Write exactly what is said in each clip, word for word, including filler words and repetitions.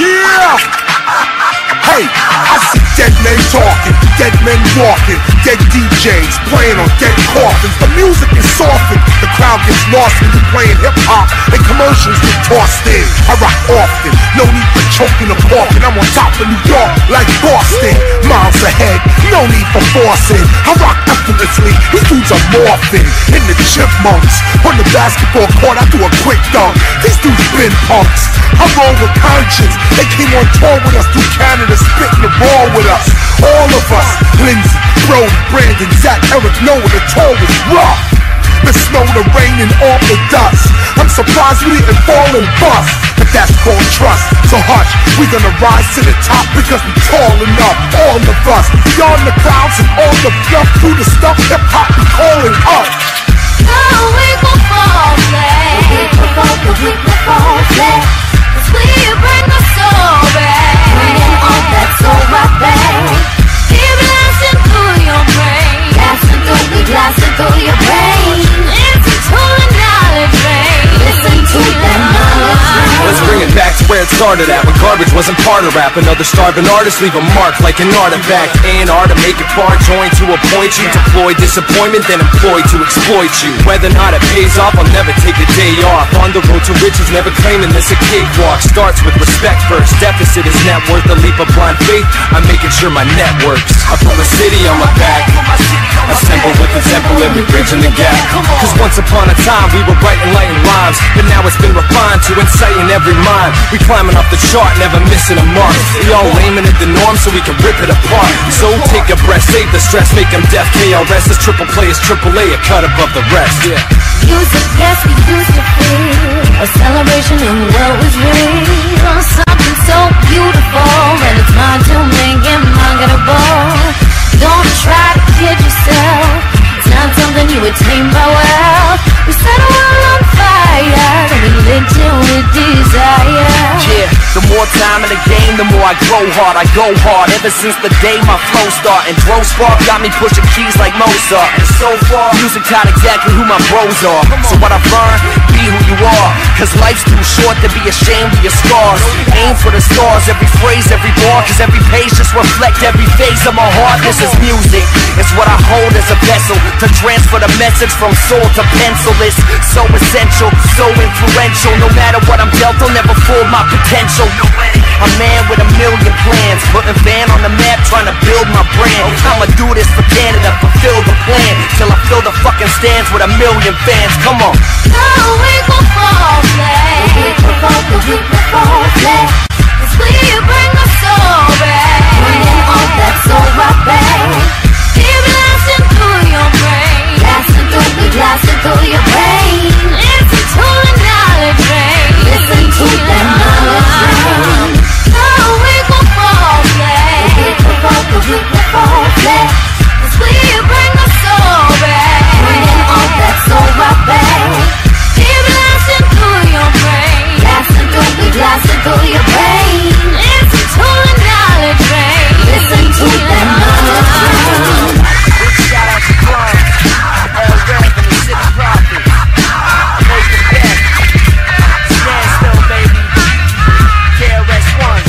Yeah! Hey, I see dead men talking, dead men walking, dead D Js playing on dead coffins. The music is softened, the crowd gets lost when you're playing hip-hop, and commercials get tossed in. I rock often, no need for choking or parking. I'm on top of New York like Boston, miles ahead, no need for forcing. I rock effortlessly, these dudes are morphing. In the chipmunks, on the basketball court I do a quick dunk. These dudes been punks, I roll with conscience. They came on tour with us through Canada, spitting the ball with us, all of us. Lindsey, Brody, Brandon, Zach, Eric, Noah, the tour was rough. The snow, the rain, and all the dust. I'm surprised we didn't fall and bust, but that's called trust. So hush, we gonna rise to the top because we tall enough, all of us. Beyond the clouds and all the fluff, through the stuff, hip hop be calling us. Oh, we gon' fall, play. We gon' fall, we gon' fall, play. Cause we bring the soul back. Bringing all that soul right back. Keep blasting through your brain. Blasting through, we blasting through your brain. Listen to the knowledge rain. Listen to the knowledge rain. Let's bring it back to where it started at, when garbage wasn't part of rap. Another starving artist leave a mark like an artifact. A and R to make it far, joined to appoint you. Deploy disappointment, then employed to exploit you. Whether or not it pays off, I'll never take a day off. On the road to riches, never claiming this a cakewalk. Starts with respect first, deficit is net worth. A leap of blind faith, I'm making sure my net works. I'm from a city on my back, assembled with exemplary, bridging the gap. Cause once upon a time, we were writing light and rhymes, but now it's been refined to inciting every mind. We climbing off the chart, never missing a mark. We all aiming at the norm so we can rip it apart. So take a breath, save the stress, make them deaf. K R S is triple play, is triple A, a cut above the rest. Yeah. Music, yes, we used to feel a celebration in the world was real. Something so beautiful, and it's mine to make it marketable. Don't try to kid yourself, it's not something you attain by wealth. We set a world on fire, and we lit till we desire. Yeah. The more time in the game, the more I grow hard. I go hard ever since the day my flow start. And throw spark got me pushing keys like Mozart. And so far, music taught exactly who my bros are. So what I've learned, be who you are. Cause life's too short to be ashamed of your scars. Aim for the stars, every phrase, every bar. Cause every page just reflect every phase of my heart. This is music, it's what I hold as a vessel to transfer the message from soul to pencil. It's so essential, so influential. No matter what I'm dealt, I'll never fool my potential. A man with a million plans, putting Van on the map, trying to build my brand. I'ma do this for Canada, fulfill the plan, till I fill the fucking stands with a million fans. Come on. Oh, we gon' fall, play. We gon' fall, we gon' fall, play. Cause we bring the soul back. Bringing all that soul right back. Keep blasting through your brain. Blasting through, we blasting through your brain. Listen to the knowledge rain. Listen to the knowledge rain. We can fall back, cause we bring the soul back. Bringing all that soul right back. Keep blasting through your brain. Blasting through, we blasting through your brain. Listen to the knowledge rain. Listen to the knowledge rain. Big shout out to Brian, all around in the city proper. Make it back, stand still baby, K R S-One.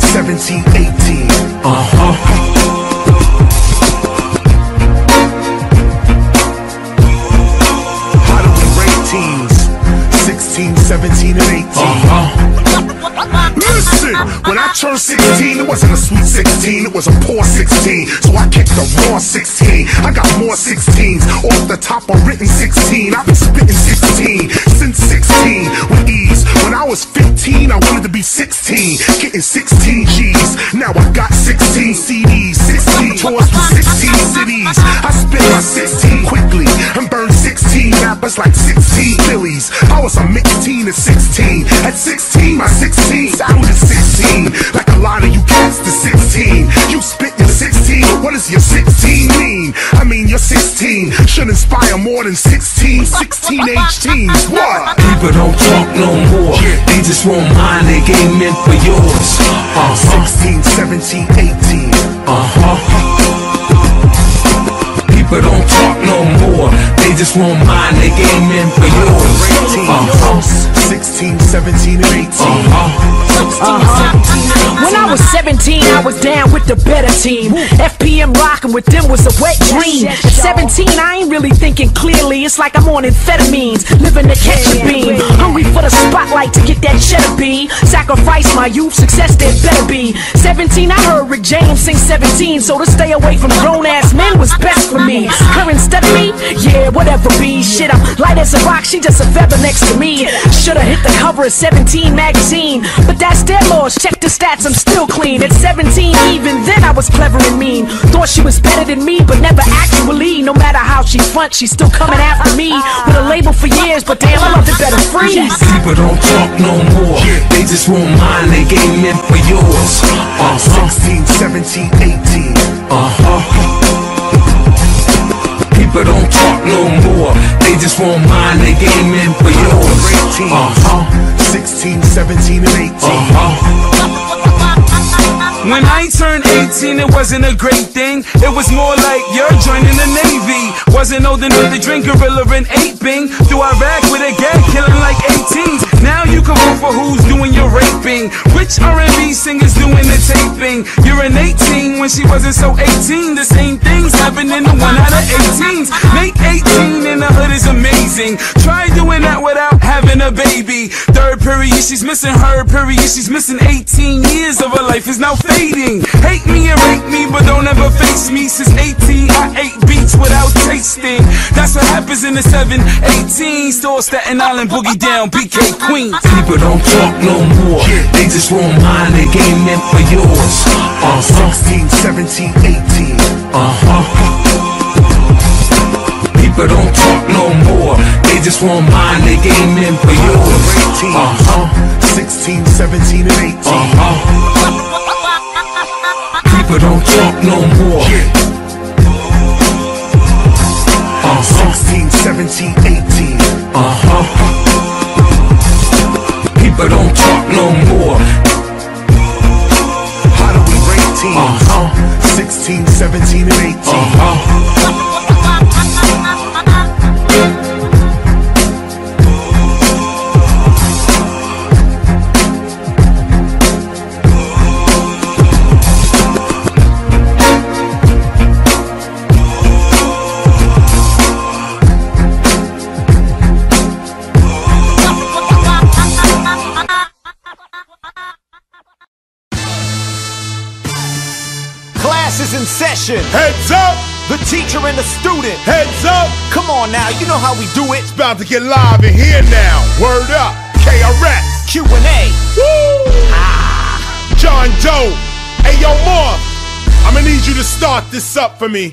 seventeen, eighteen. Uh-huh. How do we rate teens? sixteen, seventeen, and eighteen. Uh-huh. Listen, when I turned sixteen, it wasn't a sweet sixteen, it was a poor sixteen. So I kicked a raw sixteen. I got more sixteens off the top of written sixteen. I've been spitting sixteen since sixteen with ease. When I was fifteen, I wanted to be sixteen, getting sixteen G's. Now I got sixteen C Ds, sixteen tours to sixteen cities. I spit my sixteen quickly and burned sixteen rappers like sixteen Phillies. I was a mixed teen at sixteen. At sixteen, my sixteen sounded sixteen. Like a lot of you cats to sixteen. You spit your sixteen. What does your sixteen mean? I mean, you're sixteen. should inspire more than sixteen, sixteen H Ts. What? People don't talk no more. Yeah. They just want mine, they ain't meant for yours. Uh -huh. sixteen, seventeen, eighteen. Uh-huh. People don't talk no more. They just want mine, they ain't meant for yours. Uh-huh. sixteen, seventeen, and eighteen. Uh-huh. Uh-huh. When I was seventeen, I was down with the better team. F P M rockin' with them was a wet dream. At seventeen, I ain't really thinking clearly. It's like I'm on amphetamines, living to catch a beam. Hungry for the spotlight to get that cheddar bee. Sacrifice my youth, success there better be. seventeen, I heard Rick James sing seventeen. So to stay away from grown-ass men was best for me. Her instead of me? Yeah, whatever be. Shit, I'm light as a rock, she just a feather next to me. Should've hit the cover of seventeen magazine, but that's their laws, check the stats, I'm still clean. At seventeen, even then I was clever and mean. Thought she was better than me, but never actually. No matter how she front, she's still coming after me. With a label for years, but damn, I loved it better free. People don't talk no more. They just want mine, they ain't meant for yours. Uh-huh. sixteen, seventeen, eighteen. Uh-huh. People don't talk no more. They just want mine, they ain't meant for yours. Uh-huh. sixteen, seventeen, and eighteen. Uh-huh. When I turned eighteen, it wasn't a great thing. It was more like you're joining the Navy. Wasn't old enough to drink gorilla and aping. Through Iraq with a gag killing like eighteens. Now you can vote for who's doing your raping. Which R and B singers doing the taping? You're an eighteen when she wasn't so eighteen. The same things happen in the one out of eighteens. Make eighteen in the hood is amazing. Try doing that without having a baby. Third period, she's missing her period. She's missing eighteen years of her life is now fading. Hate me and rape me, but don't ever face me. Since eighteen, I ate beats without tasting. That's what happens in the seven eighteen store, Staten Island, Boogie Down, B K, Queen. People don't talk no more. They just want mine, they ain't meant for yours. Uh huh. sixteen, seventeen, eighteen. Uh huh. People don't talk no more. They just want mine, they ain't meant for yours. Uh huh. sixteen, seventeen, and eighteen. Uh huh. People don't talk no more. Uh huh. sixteen, seventeen, eighteen. Uh huh. But don't talk no more. How do we rate teams? Uh-huh. sixteen, seventeen, and eighteen. Uh-huh. Session. Heads up! The teacher and the student. Heads up! Come on now, you know how we do it. It's about to get live in here now. Word up. K R S. Q and A. Woo! Ah. John Doe. Hey, yo, Ma. I'm gonna need you to start this up for me.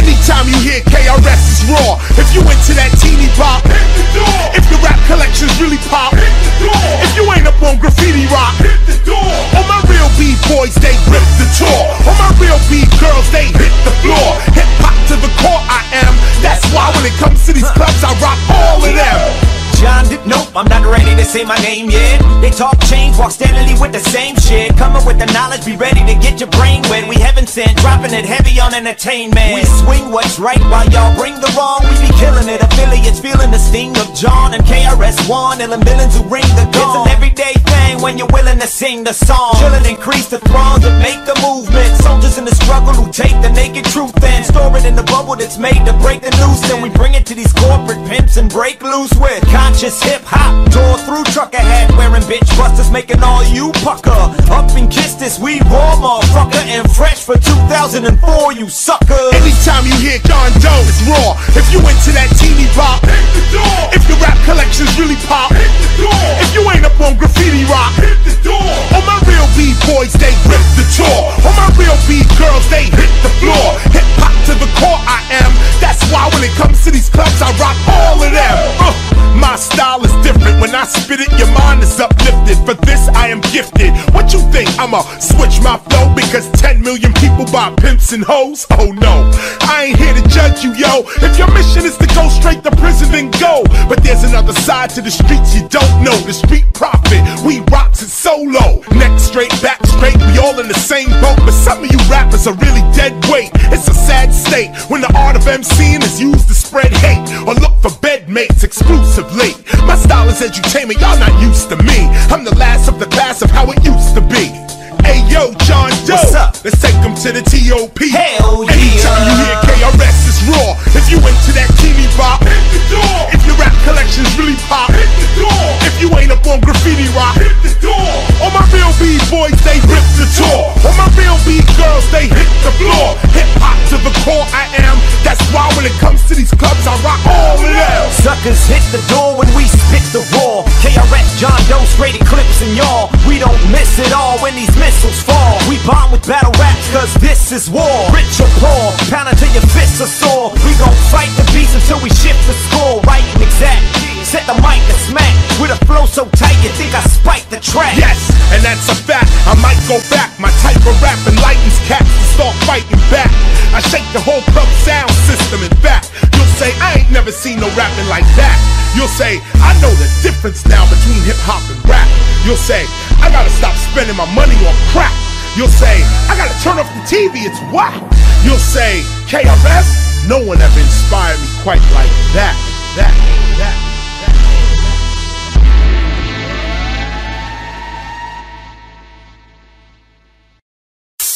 Anytime you hear K R S is raw. If you into that teeny pop, hit the door. If the rap collections really pop, hit the door. If you ain't up on Graffiti Rock, hit the door. All my real B-boys, they grip the tour. All my real B-girls, they hit the floor. Hip-hop to the core I am. That's why when it comes to these clubs, I rock all of them. John did, nope, I'm not ready to say my name yet. They talk change, walk steadily with the same shit. Coming with the knowledge, be ready to get your brain wet. We heaven sent, dropping it heavy on entertainment. We swing what's right while y'all bring the wrong. We be killing it, affiliates feeling the sting of John and K R S One. And the millions who ring the gong. It's an everyday thing when you're willing to sing the song. Chillin' increase the throngs and make the movement. Soldiers in the struggle who take the naked truth and store it in the bubble that's made to break the noose. And we bring it to these corporate pimps and break loose with just hip-hop, door through trucker hat wearing bitch busters, making all you pucker. Up and kiss this weed raw motherfucker and fresh for two thousand four, you sucker. Anytime you hear John Doe, it's raw. If you into that teeny pop, hit the door. If the rap collections really pop, hit the door. If you ain't up on Graffiti Rock, hit the door. All my real B-boys, they rip the tour. All my real B-girls, they hit the floor. Hip-hop to the core I am. That's why when it comes to these clubs, I rock all of them. Uh, my style is different. When I spit it, your mind is uplifted. For this, I am gifted. What What you think? I'ma switch my flow because ten million people buy pimps and hoes? Oh no, I ain't here to judge you, yo. If your mission is to go straight to prison, then go. But there's another side to the streets you don't know. The street profit, we rocks it solo. Neck straight, back straight, we all in the same boat. But some of you rappers are really dead weight. It's a sad state when the art of emceeing is used to spread hate or look for bedmates exclusively. My style is edutainment, y'all not used to me. I'm the last of the class of how it used to be. Hey yo, John Doe, what's up? Let's take them to the T O P. Hell yeah. Anytime you hear K R S, it's raw. If you into that T V pop, hit the door. If your rap collections really pop, hit the door. If you ain't up on Graffiti Rock, hit the door. All my real B boys, they rip the tour. All my real B girls, they hit the floor. Hip hop to the core, I am. That's why when it comes to these clubs, I rock all of them. Suckers hit the door when we spit the raw. K R S, John Doe, straight eclipse and y'all. We don't miss it all when these missiles fall. We bomb with battle raps, cause this is war. Rich or poor, pound until your fists are sore. We gon' fight the beast until we shift the score. Right and exact, set the mic to smack. With a flow so tight, you think I spiked the track. Yes, and that's a fact, I might go back. My type of rap enlightens cats to start fighting back. I shake the whole club sound system, in fact. You'll say, I ain't never seen no rapping like that. You'll say, I know the difference now between hip-hop and rap. You'll say, I gotta stop spending my money on crap. You'll say, I gotta turn off the T V, it's whack. You'll say, K R S, no one ever inspired me quite like that, that, that, that.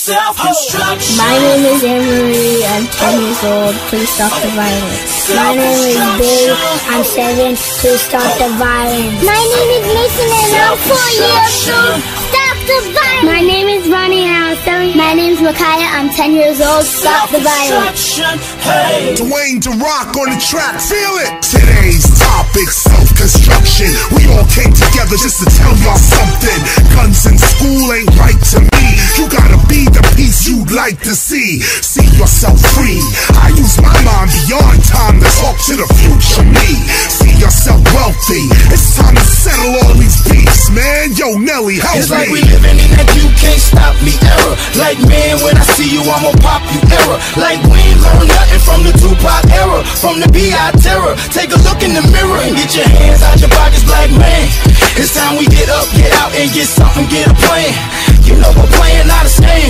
Self-construction. My name is Anne-Marie, I'm ten years old, please stop the violence. My name is Dave, I'm seven, please stop the violence. My name is Mason and I'm four years old. My name is Ronnie and I was seven. My name's Makaya, I'm ten years old. Stop the violence. Hey. Dwayne Durock on the track, feel it. Today's topic, self-construction. We all came together just to tell y'all something. Guns in school ain't right to me. You gotta be the piece you'd like to see. See yourself free. I use my mind beyond time to talk to the future me. See yourself wealthy. It's time to settle all these beefs, man. Yo, Nelly, help it's me. Like we living in that you can't stop me era. Like man, when I see you, I'ma pop you era. Like we ain't learned nothing from the Tupac era, from the B I terror. Take a look in the mirror and get your hands out your pockets, black man. It's time we get up, get out, and get something, get a plan. You know we're playing out of stand.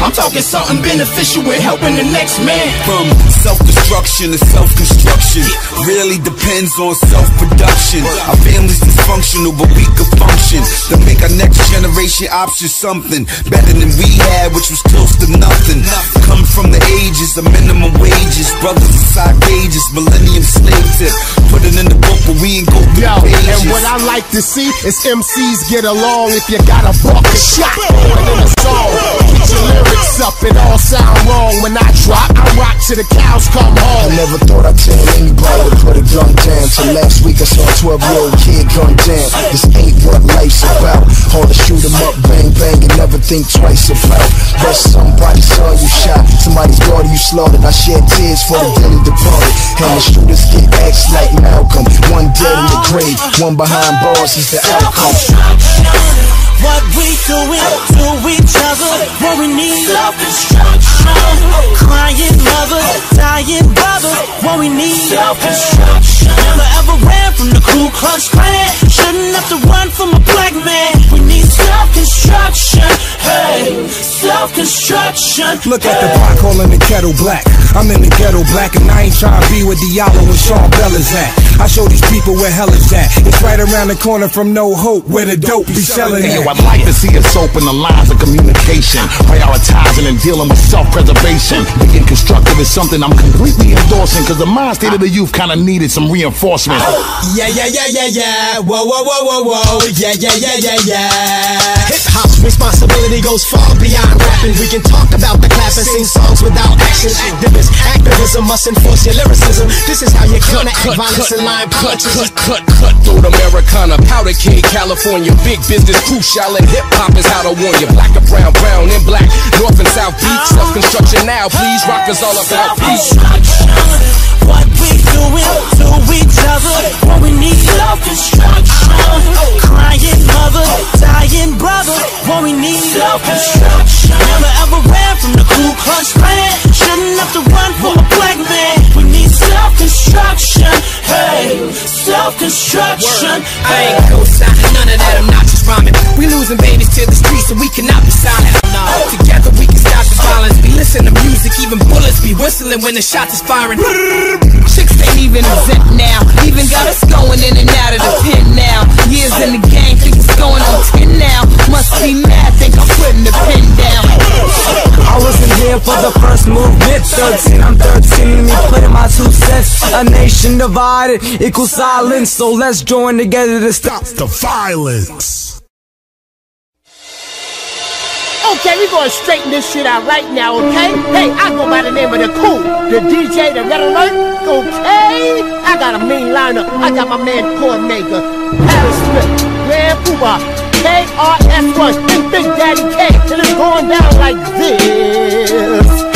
I'm talking something beneficial and helping the next man. From self-destruction to self-construction, really depends on self-production. Our family's dysfunctional, but we can function to make our next generation option something better than we had, which was close to nothing. Come from the ages of minimum wages, brothers inside cages, millennium slave tip. Put it in the book, but we ain't go through Yo, pages. And what I like to see is M Cs get along. If you got a buck, a shot. In a song. Get your lyrics up, it all sound wrong. When I drop, I rock till the cows come home. I never thought I'd tell anybody to put a gun down. Till last week I saw a twelve year old kid gun down. This ain't what life's about. Hard to shoot him up, bang bang, and never think twice about. But somebody's son you shot, somebody's daughter you slaughtered. I shed tears for the dearly departed. And the shooters get axed like Malcolm. One dead in the grave, one behind bars is the outcome. What we doing to each other, what we need. Self-destruction. Crying mother, dying brother, what we need. Self-destruction. Never ever ran from the Ku Klux Klan. Shouldn't have to run from a black man. We need self-construction. Hey, self-construction. Look at the pot calling the kettle black. I'm in the ghetto black and I ain't trying to be with Diallo and Sean Bell is at. I show these people where hell is at. It's right around the corner from no hope where the dope be selling at. I'd like to see us open the lines of communication, prioritizing and dealing with self-preservation. Being constructive is something I'm completely endorsing, cause the mind state of the youth kinda needed some reinforcement. Yeah, yeah, yeah, yeah, yeah. Whoa, whoa, whoa, whoa, whoa. Yeah, yeah, yeah, yeah, yeah. Hip-hop's responsibility goes far beyond rapping. We can talk about the clap and sing songs without action. Activists, activism must enforce your lyricism. This is how you counteract violence and line punches. Cut, cut, cut, cut through the Americana. Powder Keg, California. Big business, crucial. Hip hop is how to warn you. Black brown, brown and black, north and south beach, self-construction now, please, rock is all about peace. What we doing to each other, what we need love construction, crying mother, dying brother, what we need love construction. Never ever ran from the Ku Klux Klan, shouldn't have to run for a black man. We need self-construction, hey, self-construction. I ain't co-signing none of that, I'm not just rhyming. We losing babies to the streets and we cannot be silent. Together we can stop the violence, we listen to music, even bullets be whistling when the shots is firing. Chicks ain't even exempt now, even got us going in and out of the pit now. Years in the game, think it's going on ten now. Must be mad, think I'm putting the pin down. I wasn't here for the first movement. Thirteen, I'm thirteen, me putting my two cents. A nation divided equals silence, so let's join together to stop the violence. Okay, we gonna straighten this shit out right now, okay? Hey, I go by the name of the Cool, the D J, the Red Alert, okay? I got a mean lineup. I got my man Cormega, Tyra Smith, Grand Puba, K R S One, and Big Daddy K, and it's going down like this.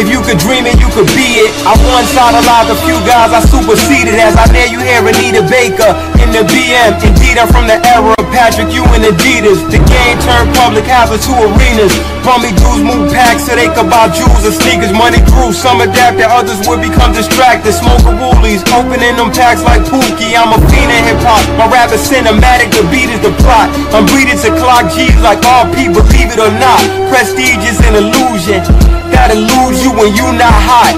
If you could dream it, you could be it. I'm one side alive, a few guys I superseded. As I near you here, Anita Baker in the B M. Indeed, I'm from the era of Patrick, you and Adidas. The game turned public houses to arenas. Bummy dudes move packs so they could buy jewels and sneakers. Money grew, some adapted, others would become distracted. Smoking woolies, opening them packs like Pookie. I'm a fiend in hip-hop, my rap is cinematic, the beat is the plot. I'm bleeding to clock G's like R P, believe it or not. Prestige is an illusion that'll lose you when you not hot.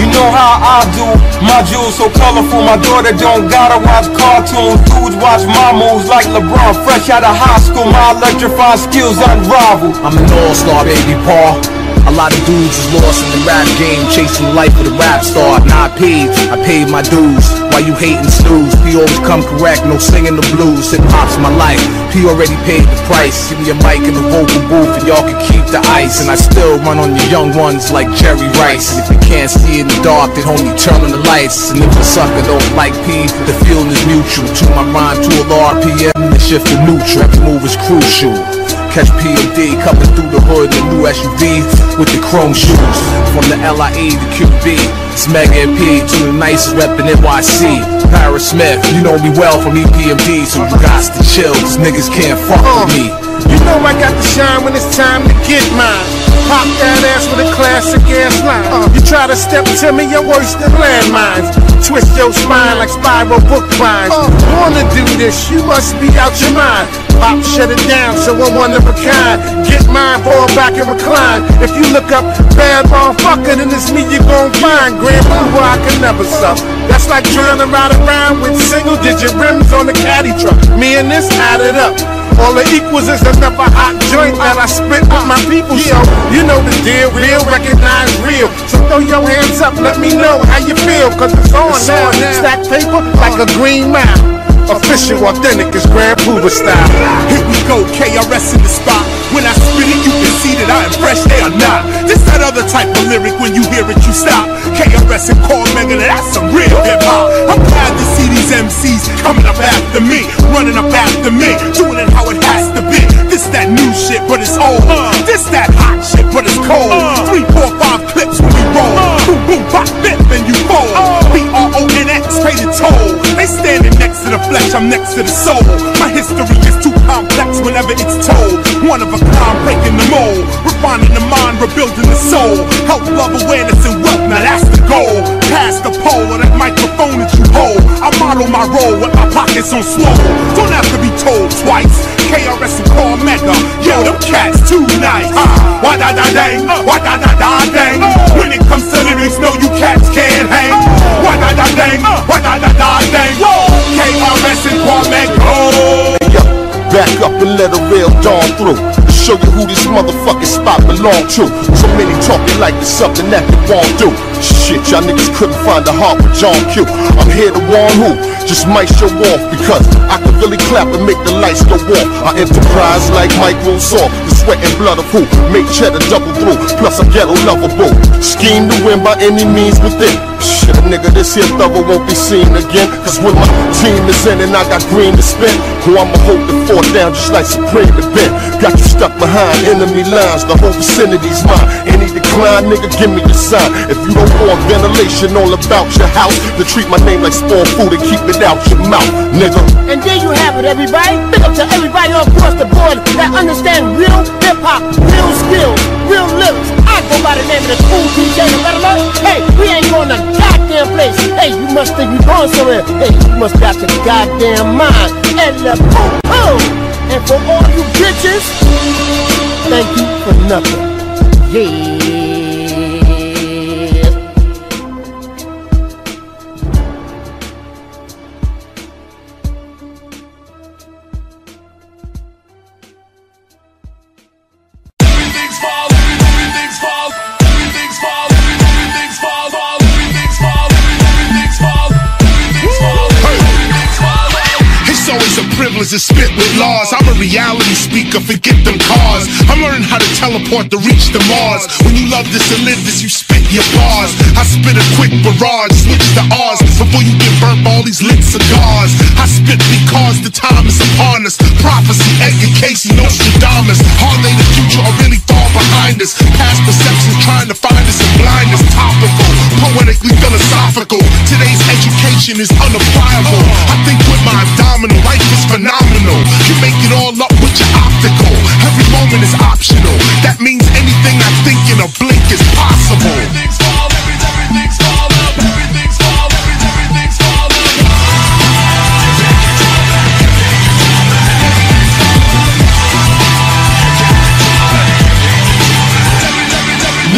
You know how I do, my jewels so colorful. My daughter don't gotta watch cartoons, dudes watch my moves like LeBron. Fresh out of high school, my electrified skills unrivaled. I'm an all-star, baby Paul. A lot of dudes is lost in the rap game, chasing life with a rap star. Not paid, I paid my dues. Why you hating snooze? We always come correct, no singing the blues. Hip hop's my life, he already paid the price. Give me a mic in the vocal booth and y'all can keep the ice. And I still run on the young ones like Jerry Rice. If you can't see in the dark, then homie turn on the lights. And if a sucker don't like P, the feeling is mutual. To my rhyme, to a R P M, the shift to neutral. Every move is crucial. Catch P M D coming through the hood, the new S U V with the chrome shoes. From the L I E to Q B, it's Mega and P to the nicest rep in N Y C. Tyra Smith, you know me well from E P M D, so you gots to chill, cause niggas can't fuck uh, with me. You know I got to shine when it's time to get mine. Pop that ass with a classic ass line. Uh, you try to step to me, you're worse than landmines. Twist your spine like spiral book vines. Uh, wanna do this, you must be out your mind. Pop shut it down, so I'm one of a kind. Get mine, fall back and recline. If you look up bad motherfucker, then it's me you gon' find. Grandpa, where I can never suck. That's like trying to ride around with single digit rims on the caddy truck. Me and this added up. All the equals is another hot joint that I spit with my people. So you know the deal, real, recognize real. So throw your hands up, let me know how you feel. Cause it's on now, stack paper like a green mile. Official, authentic, it's Grand Puba style. Here we go, K R S in the spot. When I spit it, you can see that I am fresh, they are not. This that other type of lyric, when you hear it, you stop. K R S and Cormega, that's some real hip-hop. I'm glad to see these M Cs coming up after me, running up after me, doing it how it has to be. This that new shit, but it's old. This that hot shit, but it's cold. Three, four, five clips when we roll. Boom, boom, bop, bip, and you fold. B R O N X, pay the toll. They standing next to the flesh, I'm next to the soul. My history is too complex whenever it's told. One of a kind, breaking the mold, refining the mind, rebuilding the soul. Health, love, awareness, and wealth, now that's the goal. Pass the pole or that microphone that you hold. I model my role with my pockets on swole. Don't have to be told twice. K R S and Cormega, yo, them cats too nice. Uh, why da da dang, why da da da dang. When it comes to lyrics, no, you cats can't hang. Why da da dang, why da da da dang. K R S and Cormega. Oh. Hey, yo, back up and let a real dawn through to show you who this motherfucking spot belong to. So many talking like there's something that they won't do. Shit, y'all niggas couldn't find a heart with John Q. I'm here to warn who, just might show off, because I can really clap and make the lights go off. I enterprise like Michael Saw, the sweat and blood of who make cheddar double through, plus a ghetto lover boo. Scheme to win by any means within. Shit, nigga, this here thugger won't be seen again, cause when my team is in and I got green to spin, who I'ma hold the fort down just like Supreme to bend. Got you stuck behind enemy lines, the whole vicinity's mine. Any decline, nigga, give me the sign. If you don't want ventilation all about your house, to treat my name like spoiled food and keep it out your mouth, nigga. And there you have it, everybody. Big up to everybody all across the board that understand real hip-hop, real skills, real lyrics. I go by the name of the cool D J, you better know. Hey, we ain't going to goddamn place. Hey, you must think you're going somewhere. Hey, you must got your goddamn mind. And the boom, boom. And for all you bitches, thank you for nothing. Yeah. Is spit with laws. I'm a reality speaker, forget them cars. I'm learning how to teleport to reach the Mars. When you love this and live this, you spit your bars. I spit a quick barrage, switch to R's before you get burnt by all these lit cigars. I spit because the time is upon us. Prophecy, Edgar Cayce, Nostradamus. Hardly the future are really far behind us. Past perceptions trying to find us in blindness. Topical, poetically philosophical. Today's education is unacquirable. I think with my abdominal life is phenomenal. Phenomenal. You make it all up with your optical. Every moment is optional. That means anything I think in a blink is possible. Everything's all, every, everything's all up. Everything's all, every, everything's all up.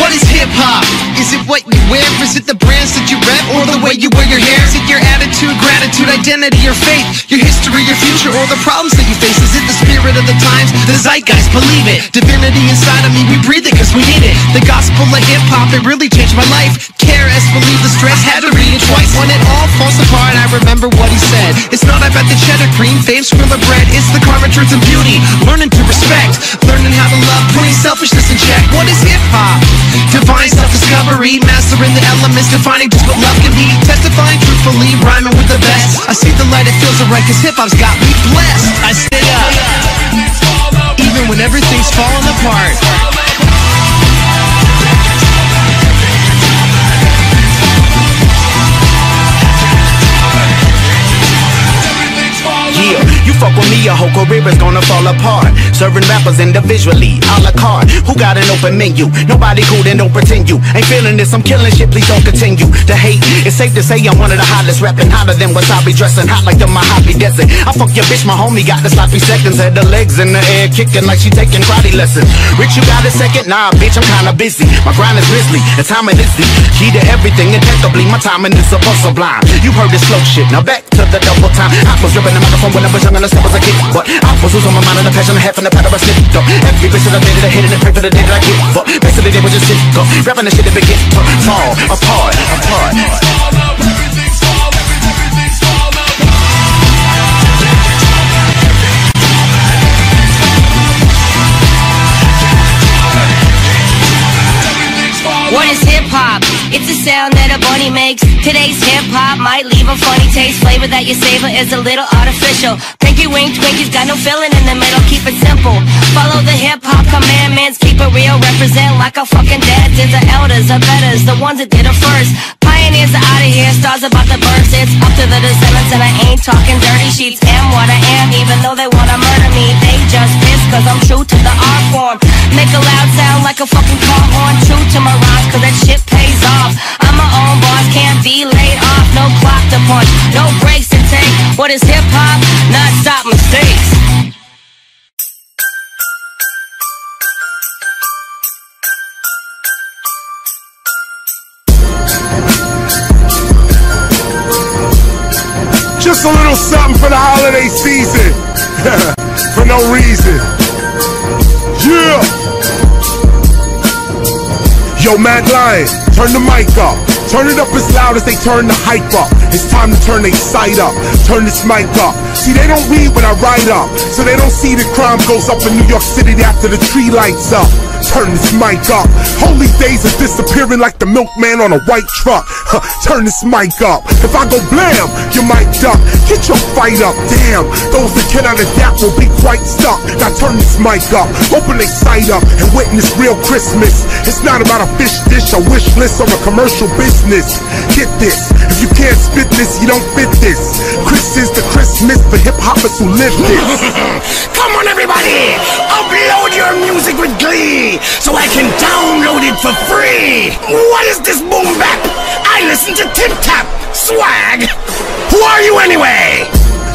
What is hip hop? Is it what you wear? Is it the brands that you rep? Or the way you wear your hair? Is it your attitude, gratitude, identity, or faith? Your history, your future, or the problems that you face? Is it the spirit of the times? The zeitgeist, believe it. Divinity inside of me, we breathe it cause we need it. The gospel of hip-hop, it really changed my life. K R S, believe the stress, had to read it twice. When it all falls apart, I remember what he said. It's not about the cheddar cream, fame, screw the bread. It's the karma, truth, and beauty. Learning to respect. Learning how to love, putting selfishness in check. What is hip-hop? Divine self-discovery. Mastering the elements, defining just what love can be. Testifying truthfully, rhyming with the best. I see the light, it feels alright, cause hip-hop's got me blessed. I stay up, even when everything's falling apart. Yeah, you fuck with me, your whole career is gonna fall apart. Serving rappers individually, a la carte. Who got an open menu? Nobody cool, then don't pretend you ain't feeling this, I'm killing shit, please don't continue to hate. It's safe to say I'm one of the hottest, rapping hotter than wasabi, dressing hot like the Mojave Desert. I fuck your bitch, my homie got the sloppy seconds. Had the legs in the air, kicking like she taking karate lessons. Rich, you got a second? Nah, bitch, I'm kinda busy. My grind is grizzly, and time it is the key to everything impeccably. My timing is a puzzle blind. You heard this slow shit, now back to the double time. I was ripping the microphone when I was young and I was a kid, but I was losing my mind and the passion I had from the pattern I slipped up. Every bitch that I did, I hated and prayed for the day that I give up. Basically they were just sick up, rapping the shit that they get up. Tall, apart, apart. What is hip-hop? It's a sound that a bunny makes. Today's hip-hop might leave a funny taste. Flavor that you savor is a little artificial. Pinky wink, Twinkies got no filling in the middle. Keep it simple. Follow the hip-hop commandments. Keep it real. Represent like our fucking dads. And the elders, the betters, the ones that did it first. Pioneers are out of here. Stars about the burst. It's up to the descendants and I ain't talking dirty sheets. Am what I am, even though they wanna murder me. They just piss cause I'm true to the art form. Make a loud sound like a fucking car horn. True to my rhymes cause that shit pays off. I'm my own boss, can't be laid off. No clock to punch, no breaks to take. What is hip-hop? Non-stop mistakes. Just a little something for the holiday season. For no reason. Yeah. Yo, out mad lions. Turn the mic up, turn it up as loud as they turn the hype up. It's time to turn they sight up, turn this mic up. See, they don't read when I write up, so they don't see the crime goes up in New York City after the tree lights up. Turn this mic up. Holy days are disappearing like the milkman on a white truck. Huh, turn this mic up. If I go blam, you might duck. Get your fight up, damn. Those that cannot adapt will be quite stuck. Now turn this mic up. Open their sight up and witness real Christmas. It's not about a fish dish, a wish list, or a commercial business. Get this. If you can't spit this, you don't fit this. Chris is the Christmas for hip-hoppers who live this. Come on, everybody. Upload your music with glee, so I can download it for free. What is this boom bap? I listen to Tip Tap Swag. Who are you anyway?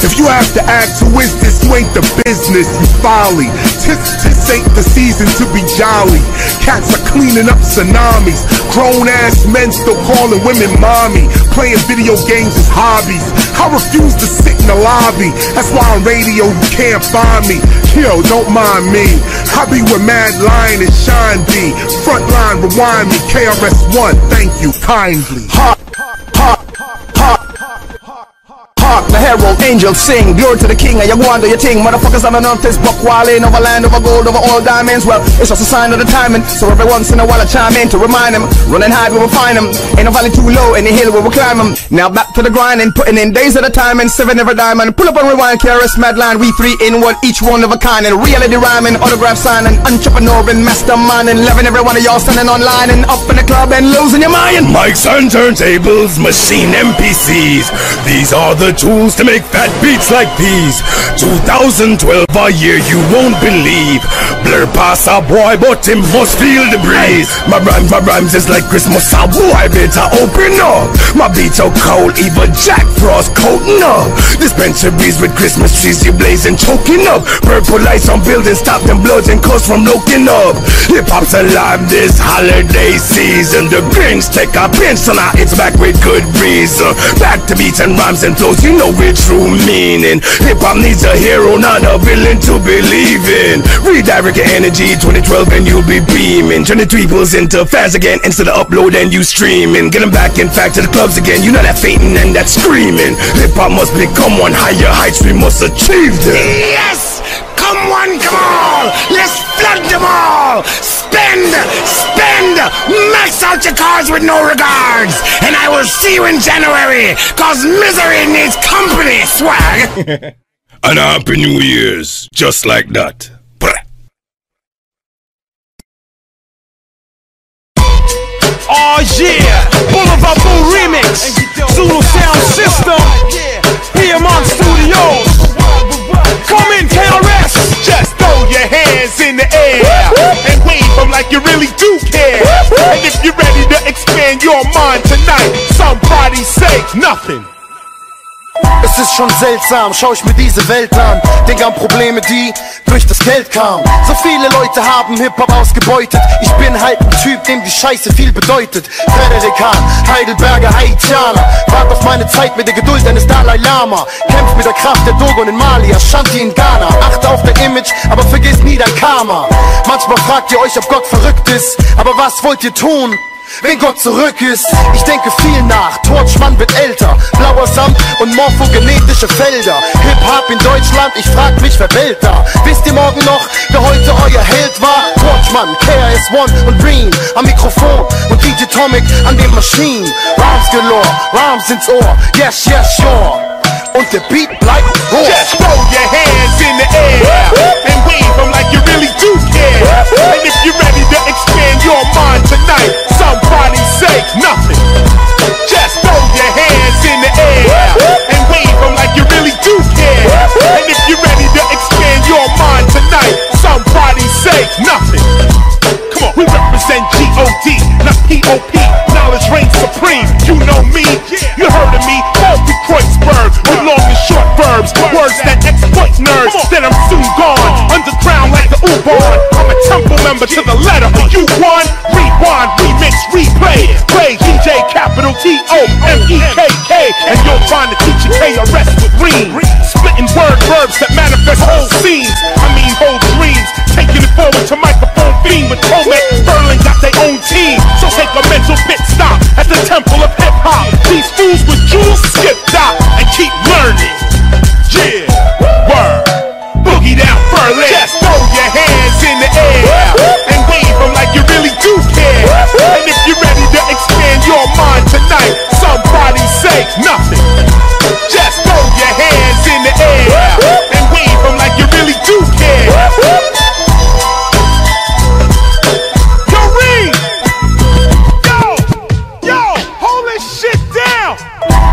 If you have to ask who is this, you ain't the business, you folly. Tis, tis ain't the season to be jolly. Cats are cleaning up tsunamis. Grown ass men still calling women mommy. Playing video games as hobbies. I refuse to sit in the lobby. That's why on radio you can't find me. Yo, don't mind me. I be with Mad Lion and Shine D. Frontline, rewind me. K R S One, thank you kindly. Hot, hot, hot, hot. The hero, angels sing, glory to the king, and you go under your ting. Motherfuckers on the northeast block, walling over land, over gold, over all diamonds. Well, it's just a sign of the timing, so every once in a while I chime in to remind them. Running high, we will find them. Ain't no valley too low, any hill we will climb them. Now back to the grind and putting in days at a time and seven every diamond. Pull up and rewind, K R S Madline, we three in one, each one of a kind. And reality rhyming, autograph signing, entrepreneur and mastermind, and loving every one of y'all standing online and up in the club and losing your mind. Mics and turntables, machine N P Cs, these are the tools to make fat beats like these. Two thousand twelve, a year you won't believe. Blur past a boy, but him must feel the breeze. My rhymes, my rhymes is like Christmas. A boy better open up. My beats are cold, even Jack Frost coating up. Dispensaries with Christmas trees, you blazing, choking up. Purple lights on buildings, stop them bloods and cuss from looking up. Hip hop's alive this holiday season. The Grinch take a pencil, now it's back with good reason. Back to beats and rhymes and flows. You know its true meaning. Hip-hop needs a hero, not a villain to believe in. Redirect your energy, twenty twelve, and you'll be beaming. Turn the tweeples into fans again, instead of upload and you streaming. Get them back in fact to the clubs again. You know that fainting and that screaming. Hip-hop must become one, higher heights we must achieve them. Yes! Come one, come all! Let's flood them all! Spend! Spend! Max out your cars with no regards! And I will see you in January! Cause misery needs company, swag! And a happy New Year's! Just like that! Oh yeah! Boulevard Blue Remix! Zulu Sound System! P M R Studios! Come in, K R S! Just throw your hands in the air! And wave them like you really do care! And if you're ready to expand your mind tonight, somebody say nothing! Es ist schon seltsam, schau ich mir diese Welt an. Denk an Probleme, die durch das Geld kamen. So viele Leute haben Hip-Hop ausgebeutet. Ich bin halt ein Typ, dem die Scheiße viel bedeutet. Frederikan, Heidelberger, Haitianer. Wart auf meine Zeit mit der Geduld eines Dalai Lama. Kämpf mit der Kraft der Dogon in Mali, Ashanti in Ghana. Achte auf dein Image, aber vergiss nie dein Karma. Manchmal fragt ihr euch, ob Gott verrückt ist. Aber was wollt ihr tun, wenn Gott zurück ist? Ich denke viel nach, Torchman wird älter. Blauer Samt und morphogenetische Felder. Hip-Hop in Deutschland, ich frag mich, wer wählt da? Wisst ihr morgen noch, wer heute euer Held war? Torchman, K R S One und Reem am Mikrofon und D J Tomic an den Maschinen. Rhymes galore, Rhymes ins Ohr, yes, yes, sure. Und der Beat bleibt hoch. Just throw your hands in the air and wave them like you really do care. And if you're ready to expand your mind tonight, somebody say nothing. Just throw your hands in the air and wave them like you really do care. And if you're ready to expand your mind tonight, somebody say nothing. Come on, we represent G O D, not P O P. Knowledge reigns supreme, you know me. You heard of me, Kobe Kreuzberg. With long and short verbs, words that exploit nerds. Then I'm soon gone, underground like the Ubon. I'm a temple member to the letter of U one. Rewind, remix, replay. Play D J capital T O M E K K. And you'll find the teacher K R S with Reem. Splitting word verbs that manifest whole scenes. I mean whole dreams. Taking it forward to microphone fiend with Tomek. Berlin got their own team. So nothing. Just throw your hands in the air and wave them like you really do care. Yo, Reed! Yo! Yo! Hold this shit down!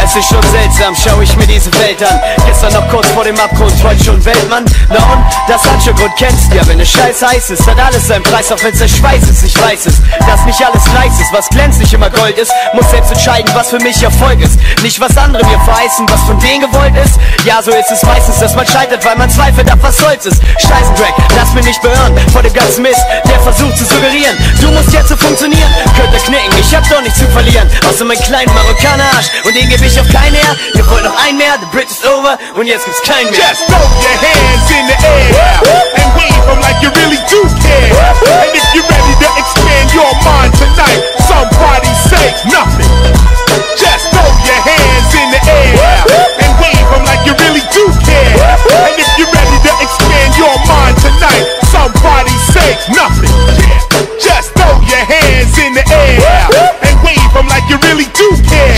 Es ist schon seltsam, schau ich mir diese Welt an. Gestern noch kurz vor dem Abgrund, heute schon Weltmann. Na und? Das hat schon Grund, kennst ja, wenn es scheiß heiß ist, hat alles seinen Preis, auch wenn's der Schweiß ist, ich weiß es. Dass nicht alles nice ist, was glänzt nicht immer Gold ist. Muss selbst entscheiden, was für mich Erfolg ist. Nicht was andere mir verheißen, was von denen gewollt ist. Ja, so ist es meistens, dass man scheitert, weil man zweifelt, ab was soll's ist. Scheißen Track, lass mich nicht beirren vor dem ganzen Mist, der versucht zu suggerieren. Du musst jetzt so funktionieren, könnte knicken, ich hab doch nichts zu verlieren. Außer meinen kleinen Marokkaner Arsch, und den geb ich auf keinen her. Ihr wollt noch einen mehr, the bridge is over, und jetzt gibt's keinen mehr. Just throw your hands in the air and wave them like you really do care. And if you're ready to expand your mind tonight, somebody say nothing. Just throw your hands in the air and wave them like you really do care. And if you're ready to expand your mind tonight, somebody say nothing. Just throw your hands in the air and wave them like you really do care.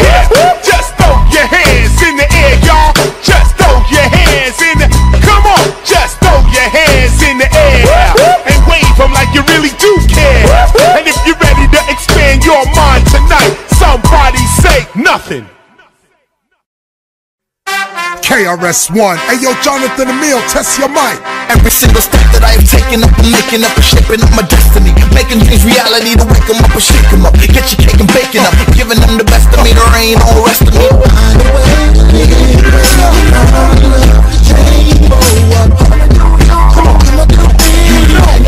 Just throw your hands in the air, y'all. Just throw your hands in the air. Come on, just throw your hands in the air and wave them like you really do care. And if you're ready to expand your mind tonight, somebody say nothing. K R S One, hey yo, Jonathan Emile, test your mic. Every single step that I am taking up, I'm making up and shaping up my destiny, making things reality to wake them up and shake them up, get your cake and bake it up, giving them the best of me, there ain't no rest of me. Find a way to make it around the table. Come on, come on, come on, you know,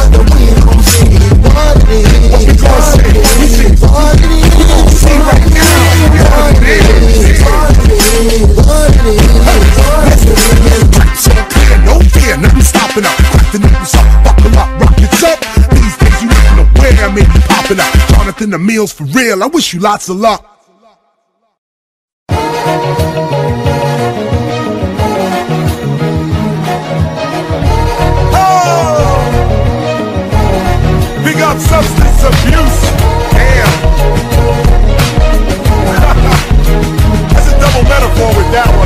but the wind gon' say what it is, what it is, what it is, we gon' see right now what it is, what it is. Hey, let's go in there, so clear, no fear, nothing stopping up. Crack the niggas up, buckle up, rockets up. These days you ain't aware, I may be popping up. Jonathan Emile's for real, I wish you lots of luck. Oh! Big up substance abuse. Damn. That's a double metaphor with that one.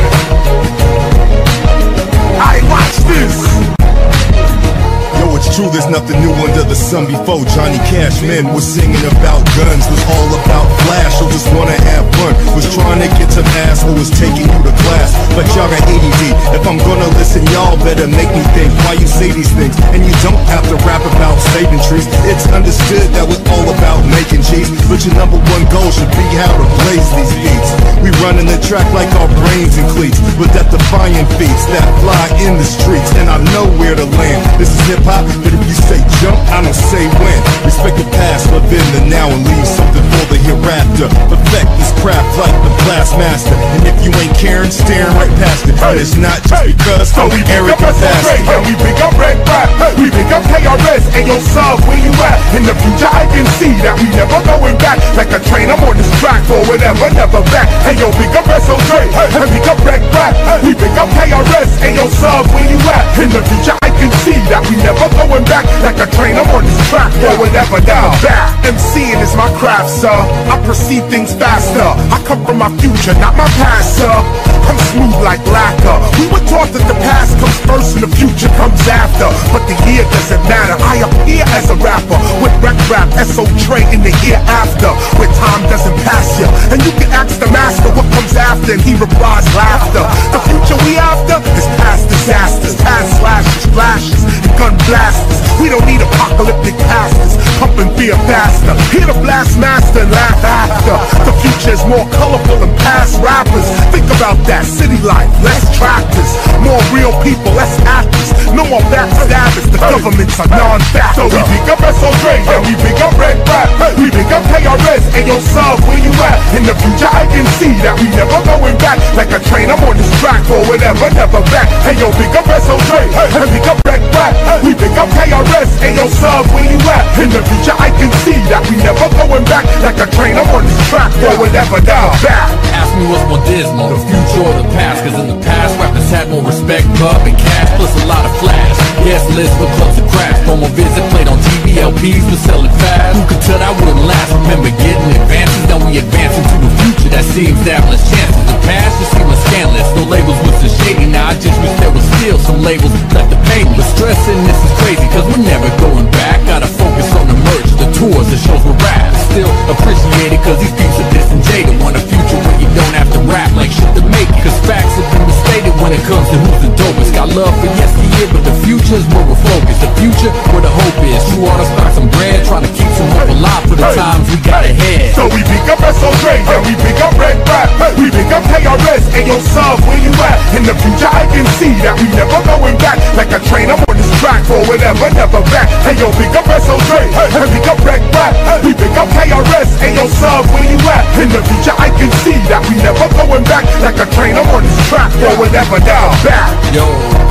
True, there's nothing new under the sun. Before Johnny Cash, men was singing about guns, was all about flash, or just wanna have fun, was trying to get some ass, or was taking you to class. But y'all got A D D, if I'm gonna listen, y'all better make me think why you say these things. And you don't have to rap about saving trees, it's understood that we're all about making cheese. But your number one goal should be how to blaze these beats. We running the track like our brains and cleats, with that defying feats that fly in the streets. And I know where to land, this is hip hop. But if you say jump, I don't say when. Respect the past, but then the now, and leave something for the hereafter. Perfect this craft like the blast master. And if you ain't caring, staring right past it. But it's not just because so we Eric and Fast. And we pick up Red Rap, we pick up K R S, and your soul where you at. In the future I can see that we never going back. Like a train, I'm on this track for whatever, never back. And yo, pick up S O J, and pick up Red Rap, we pick up K R S, and your soul where you at. In the future I can see that we never going back like a train, I'm on this track, yeah, whatever, down back. MCing is my craft, sir. I perceive things faster. I come from my future, not my past, sir. I'm smooth like lacquer. We were taught that the past comes first and the future comes after. But the year doesn't matter. I appear as a rapper with rec rap, S O Trey in the year after, where time doesn't pass you. And you can ask the master what comes after, and he replies laughter. The future we after is past disasters, past slashes, flashes, and gun blasts. We don't need apocalyptic pastors, pumping fear faster. Hear the blast master and laugh after. The future is more colorful than past rappers. Think about that, city life, less tractors, more real people, less actors. No more backstabbers, the governments are non-factor. So we pick up S O J, and we pick up Red Rap, we pick up K R S, and your soul where you at. In the future I can see that we never going back. Like a train, I'm on this track for whatever, never back. Hey yo, pick up S O J, and pick up Red Rap, we pick up K R S, and yo, sub, where you at? In the future I can see that we never going back. Like a train, I'm on this track, yeah, we'll never down back. Ask me what's more dismal, the future or the past. Cause in the past, rappers had more respect, love, and cash, plus a lot of flash. cash. Yes, list for clubs of craps. Promo visit, played on T V, L Ps, was selling fast. Who could tell that wouldn't last? Remember getting advances, now we advancing to the future. That seems doubtless chances. The past just seemed scandalous. No labels was just shady. Now I just wish there was still some labels left to pay me. But stressing this is crazy, cause we're never going back. Gotta focus on the merch, the tours, the shows we're at. Still appreciate it, cause these things are disingenuous. Want a future where you don't have to rap like shit to make it. Cause facts have been mistaken when it comes to who's the dopest. Got love for yesteryear, but the future's where we're focused. The future where the hope is. True artists stock some bread, trying to keep some hope alive for the hey, times we got ahead. So we pick up S O J, yeah, we pick up Red Rap, we pick up K R S, and yo, sub, where you at? In the future I can see that we never going back. Like a train, I'm on this track for whatever, never back. Hey yo, pick up S O J, hey, pick up Red Rap, we pick up K R S, and yo, sub, where you at? In the future I can see that we never going back. Like a train, I'm on this track for whatever, never back. Yo,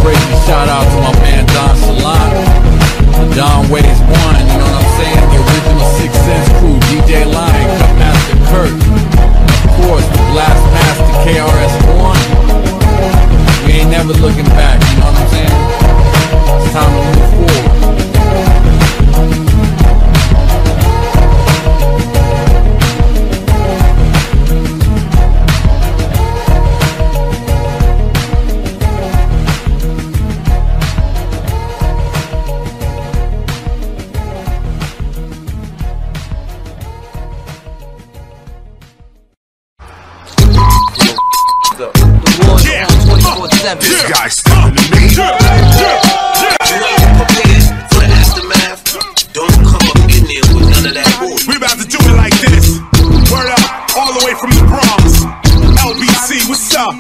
crazy shout out to my man Don Salon. Don Wade's one, you know what I'm saying? The original Six Sense crew, D J Lion, Cup Master Kurt, of course, the Blast Master K R S One. We ain't never looking back, you know what I'm saying? It's time to move forward. This guy's still in the meat. For the aftermath, don't come up in there with none of that bull. We about to do it like this. Word up, all the way from the Bronx. L B C, what's up?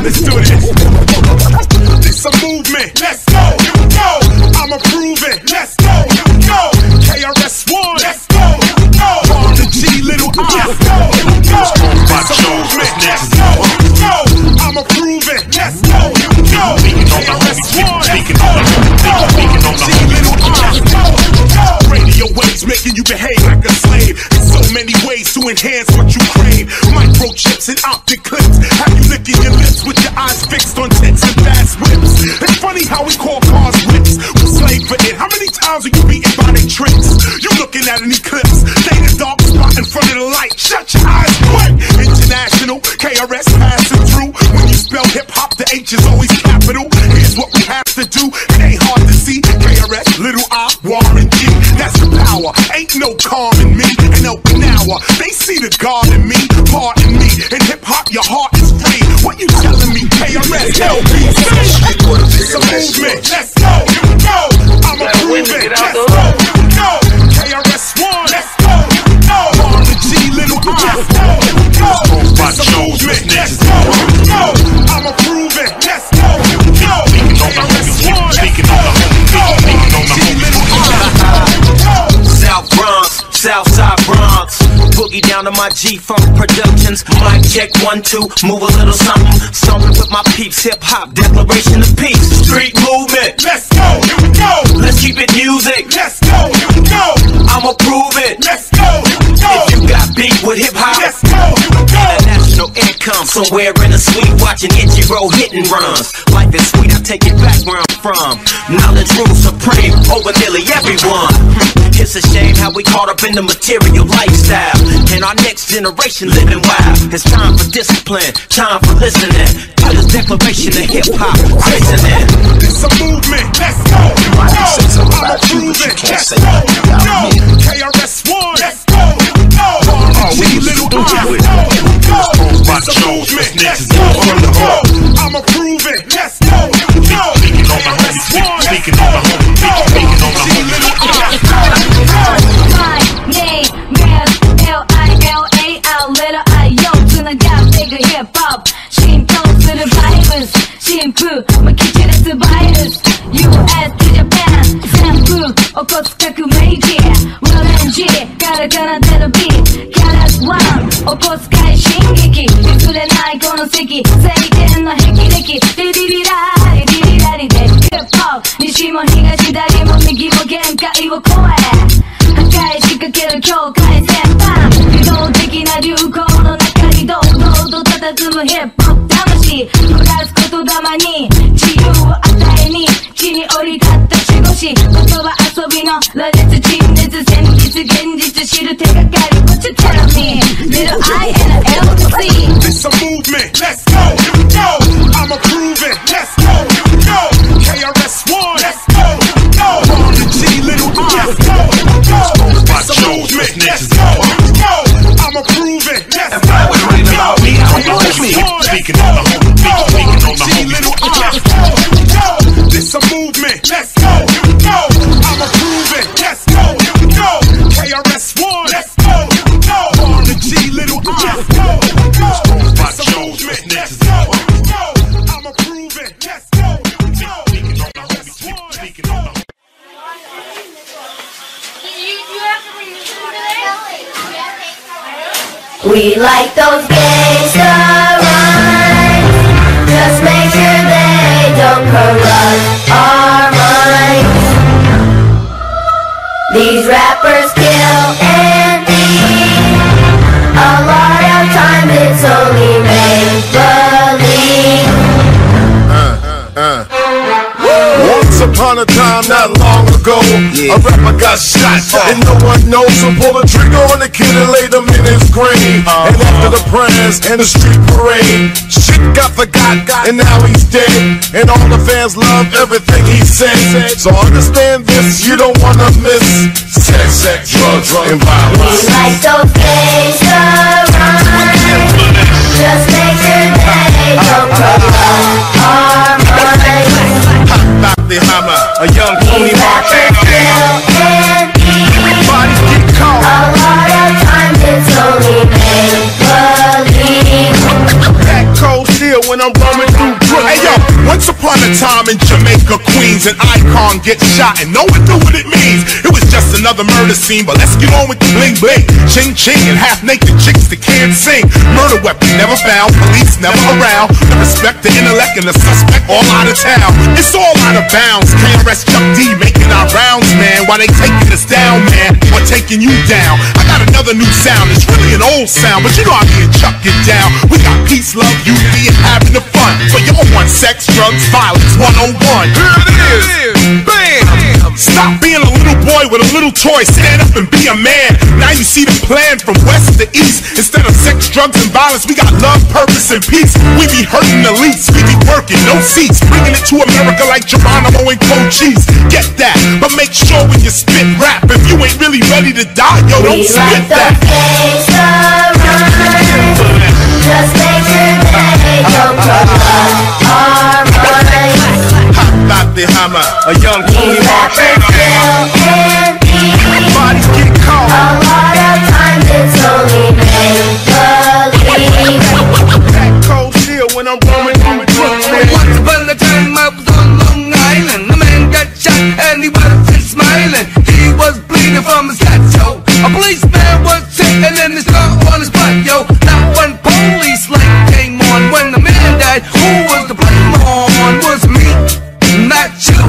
Let's do this. It's a movement. Let's go, here we go. I'ma prove it. Let's go, here we go. K R S One. Let's go, here we go. On the G, little I. Let's go, here we go. It's a movement. Let's go. I'ma prove it. Let's go. Here we go. K R S One. Speaking on the Speaking on the little eyes. Radio waves making you behave like a slave. There's so many ways to enhance what you crave. Microchips and optic clips. Have you licking your lips with your eyes fixed on tits and fast whips? It's funny how we call cars whips. We slave for it. How many times are you beaten by their tricks? You looking at an eclipse. They the dark spot in front of the light. Shut your eyes quick. International K R S passing through. Spell hip-hop, the H is always capital. Here's what we have to do. It ain't hard to see. K R S, little I, Warren G. That's the power. Ain't no calm in me. And open hour. They see the God in me. Pardon me. In hip-hop, your heart is free. What you telling me? K R S, L B C. It's a movement. Let's go. Here we go. I'm a movement. Let's go. Here we go. K R S One. Let's go. Here we go. Warren G, little I. Let's go. Here we go. It's a movement. Let's go. Here we go. I'ma prove it. Let's go. Here we go. K R S One. Speaking on the home. Speaking on the home. South Bronx, Southside Bronx. Boogie down to my G-Funk Productions. Mic check one, two. Move a little something. Something with my peeps. Hip hop. Declaration of peace. Street movement. Let's go. Here we go. Let's keep it music. Let's go. Here we go. I'ma prove it. Let's go. Here we go. If you got beat with hip hop. Let's go. Here we go. No income, somewhere in the suite, watching Ichiro hitting runs. Life is sweet, I take it back where I'm from. Knowledge rules supreme over nearly everyone. It's a shame how we caught up in the material lifestyle. And our next generation living wild. It's time for discipline, time for listening. To the declaration of hip hop, listening. It's a movement, let's go. You might say something about you, but you can't say nothing about me. K R S One, let's go. Here we go. Oh, we little do it. It's a movement, let's go, here we go. I'ma prove it, let's go, here we go. K R S One, let's go, here we go. G little I, let's go, here we go. My name is L I L A L, little I, yo, feeling got bigger hip-hop. She imposed to the virus, she improved, my kitchen is the virus. U S to Japan, Sample, Okotsukaku Meiji, World N G, Karakana to the beat, K R S One, Okotsukai Shingeki, Yusurenai kono seki, Seiten no hekireki, Dirirari, Dirirari de Hip-Hop, Nishi mo higashi, dari mo migi mo genkai wo koe, Hakai shikakeru kyokai senpan, Idou teki na ryukou no naka ni doudou to tatazumu Hip-Hop tamashi, Furasu koto dama ni, Chiyuu wo atai. uh, let it to dream, it's a sin, it's a gin, it's a shit to take a guy, what you telling me? Little I and a L to C. It's a movement, let's go, here we go. I'm approving, let's go, here we go. K R S One, let's go, here we go. On the G, little I, let's go, here we go. It's a movement, let's go, here we go. I'm approving, let's go, here we go. K R S One, speaking on the holy beat, speaking on the holy little I, let's go, here we go. It's a movement, let's go, here we go. I'm approving, let's go, here we go. K R S One, let's go, here we go. On the G, little I, let's go, here we go. It's a movement, let's go, here we go. I'm approving, let's go, here we go. Speaking on the holy, you have to bring this one today. We like those gangsta rhymes. Just make sure they don't corrupt our minds. These rappers kill and eat. A lot of time it's only make believe. Uh, uh, uh. Once upon a time, not long ago, yeah. A rapper got shot, uh, and no one knows. So pull the trigger on the kid and laid him in his grave. Uh, and after the prayers and the street parade, shit got forgot, got, and now he's dead. And all the fans love everything he said. So understand this, you don't wanna miss sex, sex, drug, drug, and violence. We like those gangsta rhymes. Just make sure they don't corrupt our minds. A young Tony Mark and everybody's getting caught. A lot of times it's only make-believe. That cold steel when I'm roaming through Brooklyn. Hey yo, once upon a time in Jamaica, Queens, an icon gets shot and no one knew what it means. It was just another murder scene, but let's get on with the bling bling, ching ching, and half-naked chicks that can't sing. Murder weapon never found, police never around. The respect, the intellect, and the suspect all out of town. It's all out of bounds. K R S Chuck D making our rounds, man. Why they taking us down, man? Or taking you down? I got another new sound. It's really an old sound, but you know I mean, Chuck get down. We got peace, love, unity, and having the fun. So y'all want sex, drugs, violence, one oh one. Here it is. Bam. Stop being a little boy with a little toy. Stand up and be a man. Now you see the plan from west to east. Instead of sex, drugs, and violence, we got love, purpose, and peace. We be hurting the least. We be working, no seats. Bringing it to America like Geronimo and Cochise. Get that, but make sure when you spit rap, if you ain't really ready to die, yo, don't we spit like that. Just make sure they don't corrupt our minds. About the hammer, a young Tony Mark and everybody's getting caught. A lot of times it's only make-believe. That cold chill when I'm roaming through the country. Once upon a time I was on Long Island. A man got shot and he wasn't smiling. He was bleeding from his head, yo. A policeman was sitting in his car on his butt, yo. Not one police light came on when the man died. Who was the blame on? Was me. Not you.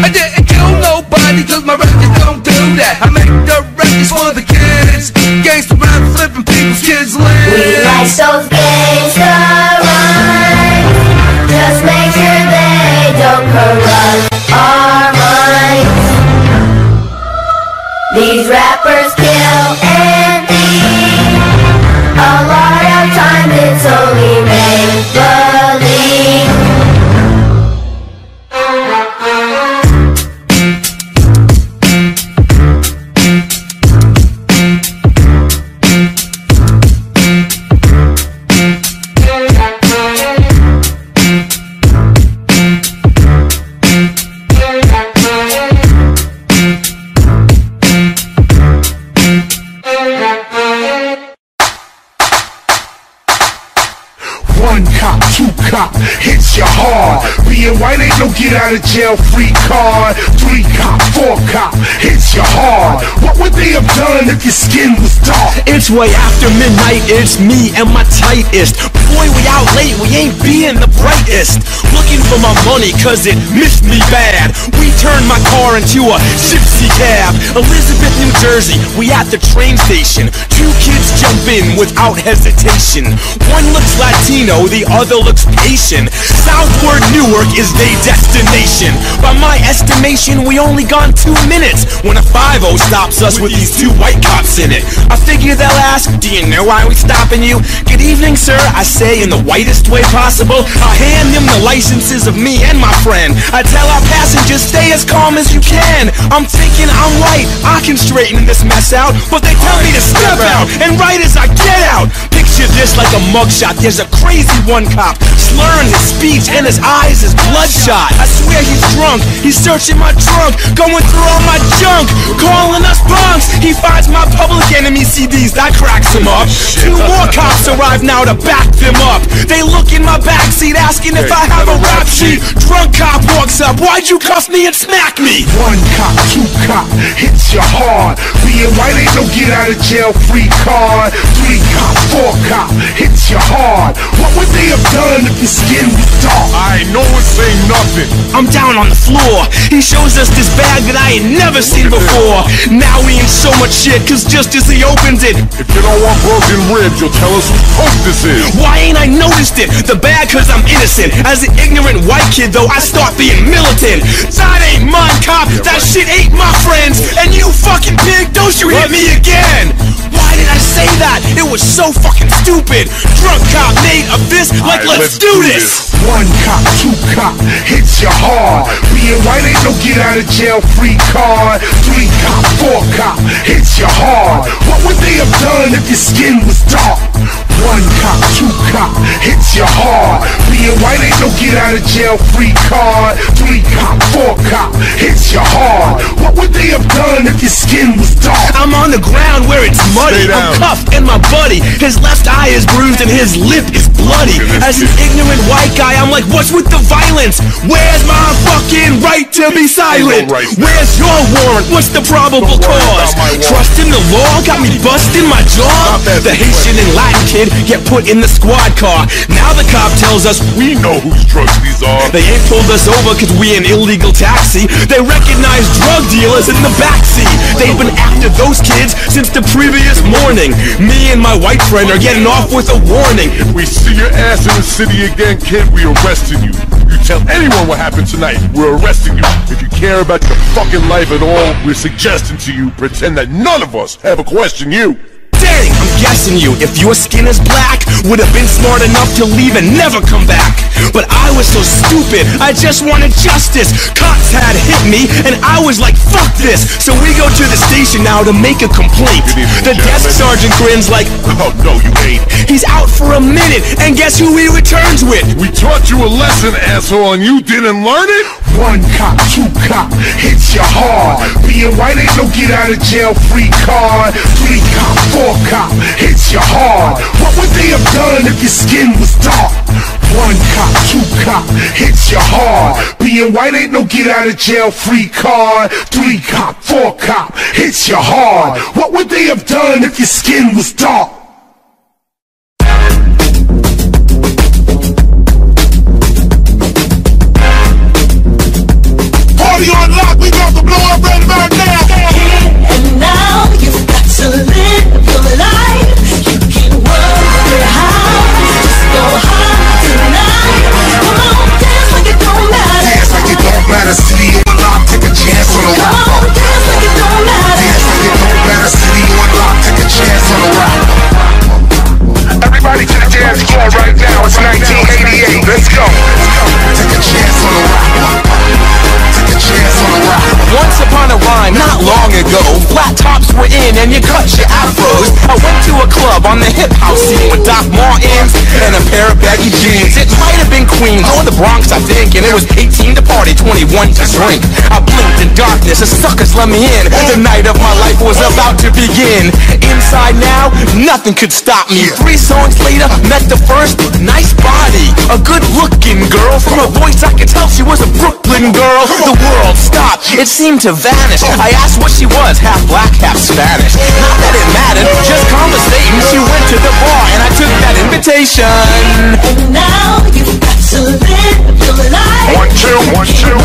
I didn't kill nobody, cause my records don't do that. I make the records for the kids. Gangsta rap flipping people's kids' lives. We like those gangsta rhymes. Just make sure they don't corrupt our minds. These rappers kill and eat. A lot of time it's only make-believe. Hits you hard. Being white ain't no get out of jail free card. Three cop, four cop, hits you hard. What would they have done if your skin was dark? It's way after midnight, it's me and my tightest. Boy, we out late, we ain't being the brightest. Looking for my money, cause it missed me bad. We turned my car into a gypsy cab. Elizabeth, New Jersey, we at the train station. Two kids jump in without hesitation. One looks Latino, the other looks Asian. Southward Newark is their destination. By my estimation, we only gone two minutes when a five oh stops us with these two white cops in it. I figure they'll ask, do you know why we stopping you? Good evening, sir, I say in the whitest way possible. I hand them the licenses of me and my friend. I tell our passengers, stay as calm as you can. I'm thinking I'm white, I can straighten this mess out, but they tell me to step out, and right as I get out. Picture this like a mugshot, there's a crazy one cop slurring his speech and his eyes is bloodshot. I swear he's drunk, he's searching my trunk, going through all my junk, calling us punks. He finds my Public Enemy C Ds, that cracks him up. Two more cops arrive now to back them up. They look in my backseat asking if I have a rap sheet. Drunk cop walks up, why'd you cuff me and smack me? One cop, two cop, hits you hard. Being white ain't no get out of jail free card. Three cop, four cop, hits you hard. What would they have done if your skin was dark? I know it's ain't nothing. I'm down on the floor. He shows us this bag that I ain't never seen before. Now we in so much shit, cause just as he opens it, if you don't want broken ribs, you'll tell us whose post this is. Why ain't I noticed it? The bag, cause I'm innocent. As an ignorant white kid though, I start being militant. That ain't mine, cop, that shit ain't my friends. And you fucking pig, don't you hit me again. Why did I say that? It was so fucking stupid. Drunk cop made of this, like right, let's, let's do this. this One cop, two cop, hits you hard. Being white ain't no get out of jail free card. Three cop, four cop, hits you hard. What would they have done if your skin was dark? One cop, two cop, hits you hard. Being white ain't no get out of jail free card. Three cop, four cop, hits you hard. What would they have done if your skin was dark? I'm on the ground where it's muddy. I'm cuffed and my buddy, his left eye is bruised and his lip is bloody. As an ignorant white guy, I'm like, what's with the violence? Where's my fucking right to be silent? Where's your warrant? What's the probable cause? Trusting the law got me busting my jaw. The Haitian and Latin kid get put in the squad car. Now the cop tells us, we know whose drugs these are. They ain't pulled us over cause we an illegal taxi. They recognize drug dealers in the backseat. They've been after those kids since the previous morning. Me and my white friend are getting off with a warning. If we see your ass in the city again, kid, we arresting you. You tell anyone what happened tonight, we're arresting you. If you care about your fucking life at all, we're suggesting to you, pretend that none of us ever question you. Dang, I'm guessing you, if your skin is black, would have been smart enough to leave and never come back. But I was so stupid, I just wanted justice. Cops had hit me, and I was like, fuck this. So we go to the station now to make a complaint. The desk sergeant grins like, oh no you ain't. He's out for a minute, and guess who he returns with? We taught you a lesson, asshole, and you didn't learn it? One cop, two cop, hits you hard. Being white ain't no get out of jail free card. Three cop, four cop, hits you hard. What would they have done if your skin was dark? One cop, two cop, hits you hard. Being white ain't no get out of jail free card. Three cop, four cop, hits you hard. What would they have done if your skin was dark? Party on lock, we got to blow up right about now. Here and now, you've got to live your life. You can't worry how, just go high. City on lock, take a chance on the rock. Come on, dance like it don't matter. Dance like it don't matter. City on lock, take a chance on the rock. Everybody to the dance floor right now. It's nineteen eighty-eight. Let's go. Take a chance on the rock. Take a chance on the rock. Once upon a rhyme, not long ago, flat tops were in and you cut your afros. I went to a club on the hip house scene with Doc Martens and a pair of baggy jeans. It might have been Queens or the Bronx, I think, and it was eighteen to party, twenty-one to drink. I blinked in darkness, the suckers let me in. The night of my life was about to begin. Inside now, nothing could stop me. Three songs later, met the first nice body, a good-looking girl. From her voice, I could tell she was a Brooklyn girl. The world stopped. It seemed to vanish. I asked what she was, half black, half Spanish. Not that it mattered, just conversating. She went to the bar and I took that invitation. And now you've got to live your life. One, two, one, two.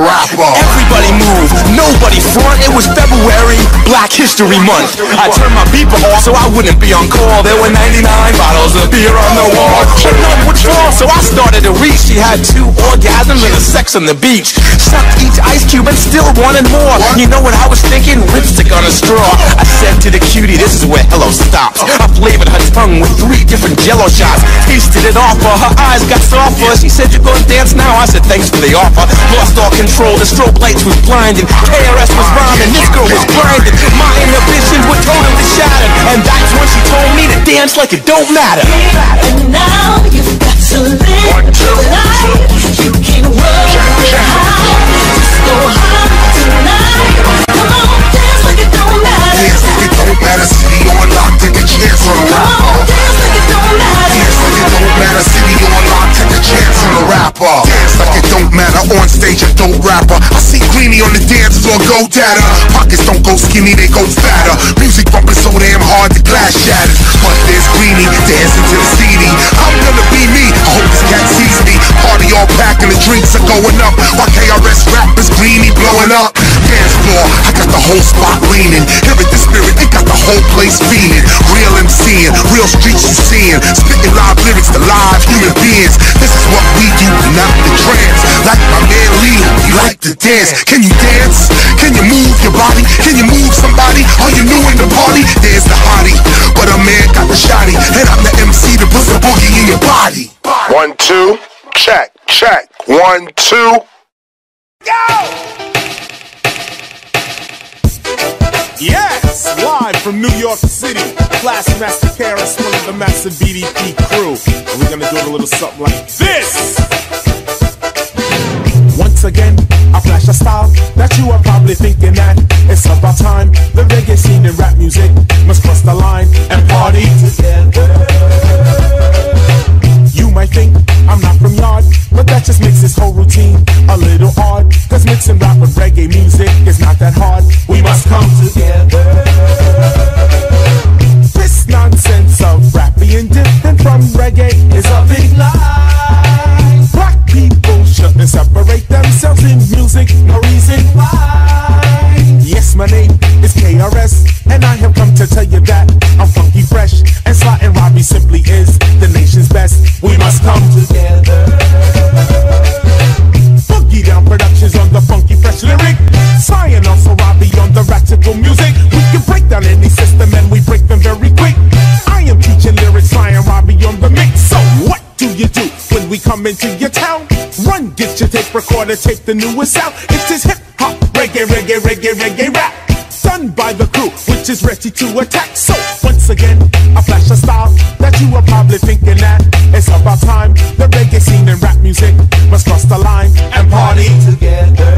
rapper. Everybody move, nobody front. It was February, Black History Month. I turned my beeper off so I wouldn't be on call. There were ninety-nine bottles of beer on the wall. But none would fall, so I started to reach. She had two orgasms and a sex on the beach. Sucked each ice cube and still wanted more. You know what I was thinking? Lipstick on a straw. I said to the cutie, this is where hello stops. I flavored her tongue with three different jello shots. Tasted it off her, her eyes got softer. She said, you gonna dance now? I said, thanks for the offer. Lost all control, the strobe lights was blinding. K R S was rhyming, this girl was grinding. My inhibitions were totally shattered. And that's when she told me to dance like it don't matter. And now you've got to live your life. You can't work high, just go high tonight. Come on, dance like it don't matter. Dance like it don't matter, city on lock, take a chance on a rapper. Come on, dance like it don't matter. Dance like it don't matter, city on lock, take a chance on a rapper. Dance like it don't matter, on stage a dope rapper. I see Greenie on the dance floor, go data. Pockets don't go skinny, they go fatter. Music bumping so damn hard, the glass shatters. But there's Greenie, dancing to the C D. I'm gonna be me, I hope this cat sees me. Party all packed and the drinks are going up. Why K R S rap is Greenie blowing up? Dance floor, I got the whole spot leaning. Here at the spirit, it got the whole place fiending. Real MCing, real streets you seeing. Spitting live lyrics to live human beings. This is what we do, not the trance. Like my man Lee, we like to dance. Can you dance? Can you move your body? Can you move somebody? Are you new in the party? There's the hottie, but a man got the shotty. And I'm the M C to put the boogie in your body. One, two, check, check. One, two, go! Yes, live from New York City, Class Master K R S-One of the Master B D P crew. And we're gonna do a little something like this. Once again, I flash a style that you are probably thinking that it's about time. The reggae scene and rap music must cross the line and party together. You might think I'm not from yard, but that just makes this whole routine a little odd. Cause mixing rap with reggae music is not that hard. We must come together. This nonsense of rap being different from reggae is a big lie. Black people shouldn't separate themselves in music, no reason why. Yes, my name is K R S, and I have come to tell you that I'm funky fresh, and Sly and Robbie simply is the nation's best. We must come together. Boogie Down Productions on the funky fresh lyric, Sly and also Robbie on the radical music. We can break down any system and we break them very quick. I am teaching lyrics, Sly and Robbie on the mix. So what do you do when we come into your town? Run, get your tape recorder, tape the newest sound. It's this hip hop, reggae, reggae, reggae, reggae rap, done by the crew, which is ready to attack. So once again, I flash a style that you are probably thinking that it's about time. The reggae scene and rap music must cross the line and party together.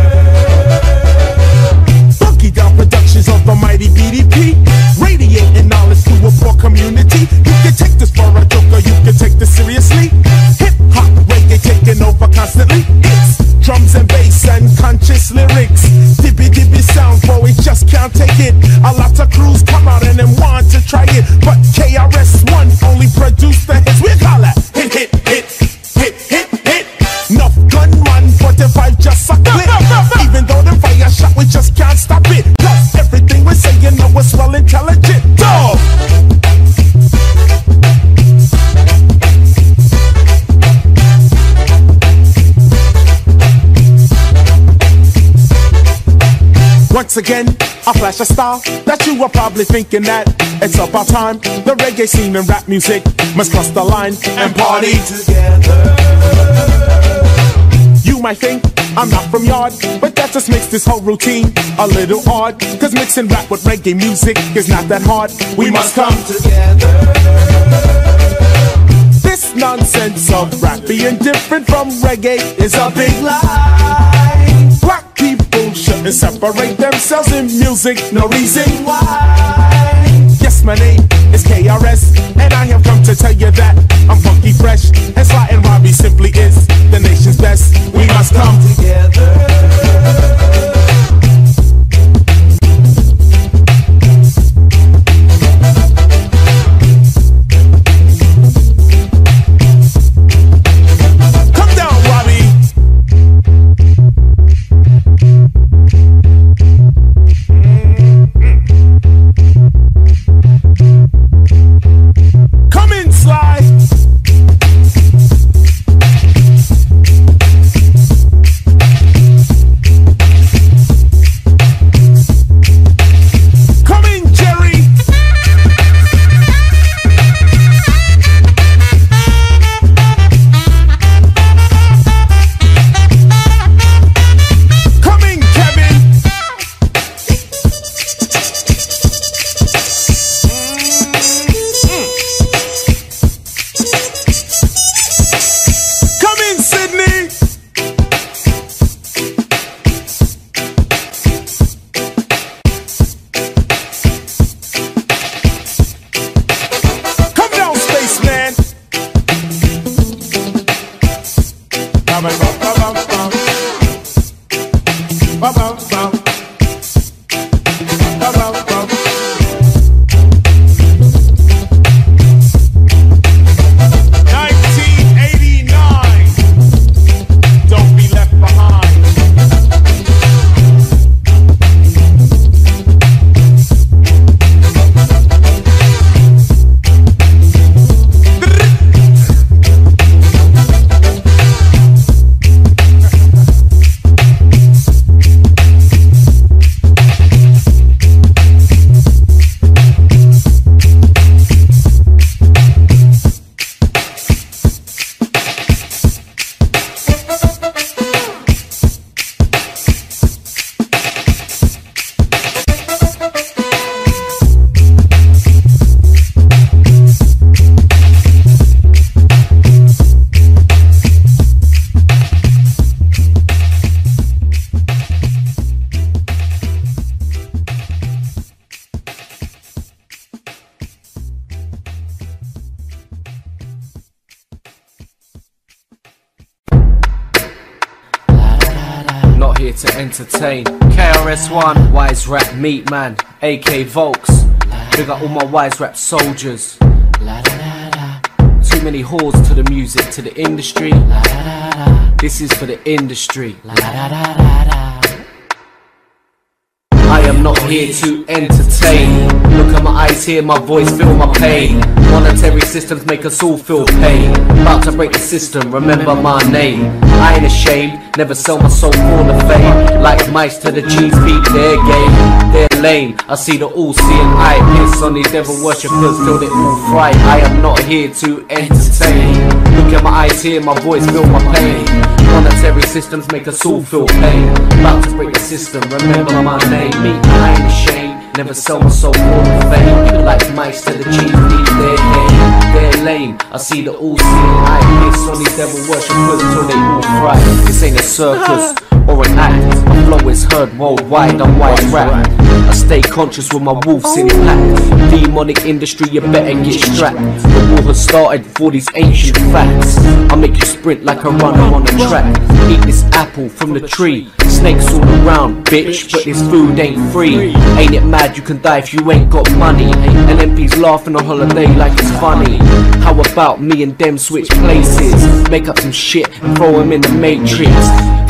Boogie Down Productions of the mighty B D P, radiating knowledge to a poor community. You can take this for a joke or you can take this seriously. Hip hop, reggae taking over constantly. It's drums and bass and conscious lyrics. Dibby dibby sound, boy, just can't take it. A lot of crews come out and then want to try it, but K R S-One only produced the hits. We call that hit, hit, hit, hit, hit, hit. Nuff gunman, forty-five just suck it. Even though the fire shot, we just can't stop it. Plus everything we say, you know it's well intelligent. Duh! Once again, I flash a style that you are probably thinking that it's about time. The reggae scene and rap music must cross the line and party together. You might think I'm not from yard, but that just makes this whole routine a little odd. Cause mixing rap with reggae music is not that hard. We, we must come together. This nonsense of rap being different from reggae is a big lie. Black people shouldn't separate themselves in music, no reason why. Yes, my name is K R S, and I have come to tell you that I'm funky fresh, and Sly and Robbie simply is the nation's best. We must come together. Entertain. K R S One, Wise Rap Meat Man, A K Volks. Big up all my Wise Rap soldiers. Too many whores to the music, to the industry. This is for the industry. I am not here to entertain. Look at my eyes, hear my voice, feel my pain. Monetary systems make us all feel pain. About to break the system, remember my name. I ain't ashamed, never sell my soul for the fame. Like mice to the cheese, beat their game. They're lame, I see the all-seeing eye. Piss on these devil worshippers till they all fright. I am not here to entertain. Look at my eyes, hear my voice, feel my pain. Monetary systems make us all feel pain. About to break the system, remember my name. I ain't ashamed, never sell my soul for fame. Like mice to the cheese, beat their head. They're lame, I see the all-seeing eye. Piss on these devil worshippers till they all fright. This ain't a circus or an act. My flow is heard worldwide, I'm Wise Rap. I stay conscious with my wolves in pack. Demonic industry, you better get strapped. The war has started for these ancient facts. I make you sprint like a runner on the track. Eat this apple from the tree. Snakes all around, bitch, but this food ain't free. Ain't it mad you can die if you ain't got money? And M Ps laughing on holiday like it's funny. How about me and them switch places? Make up some shit and throw them in the matrix.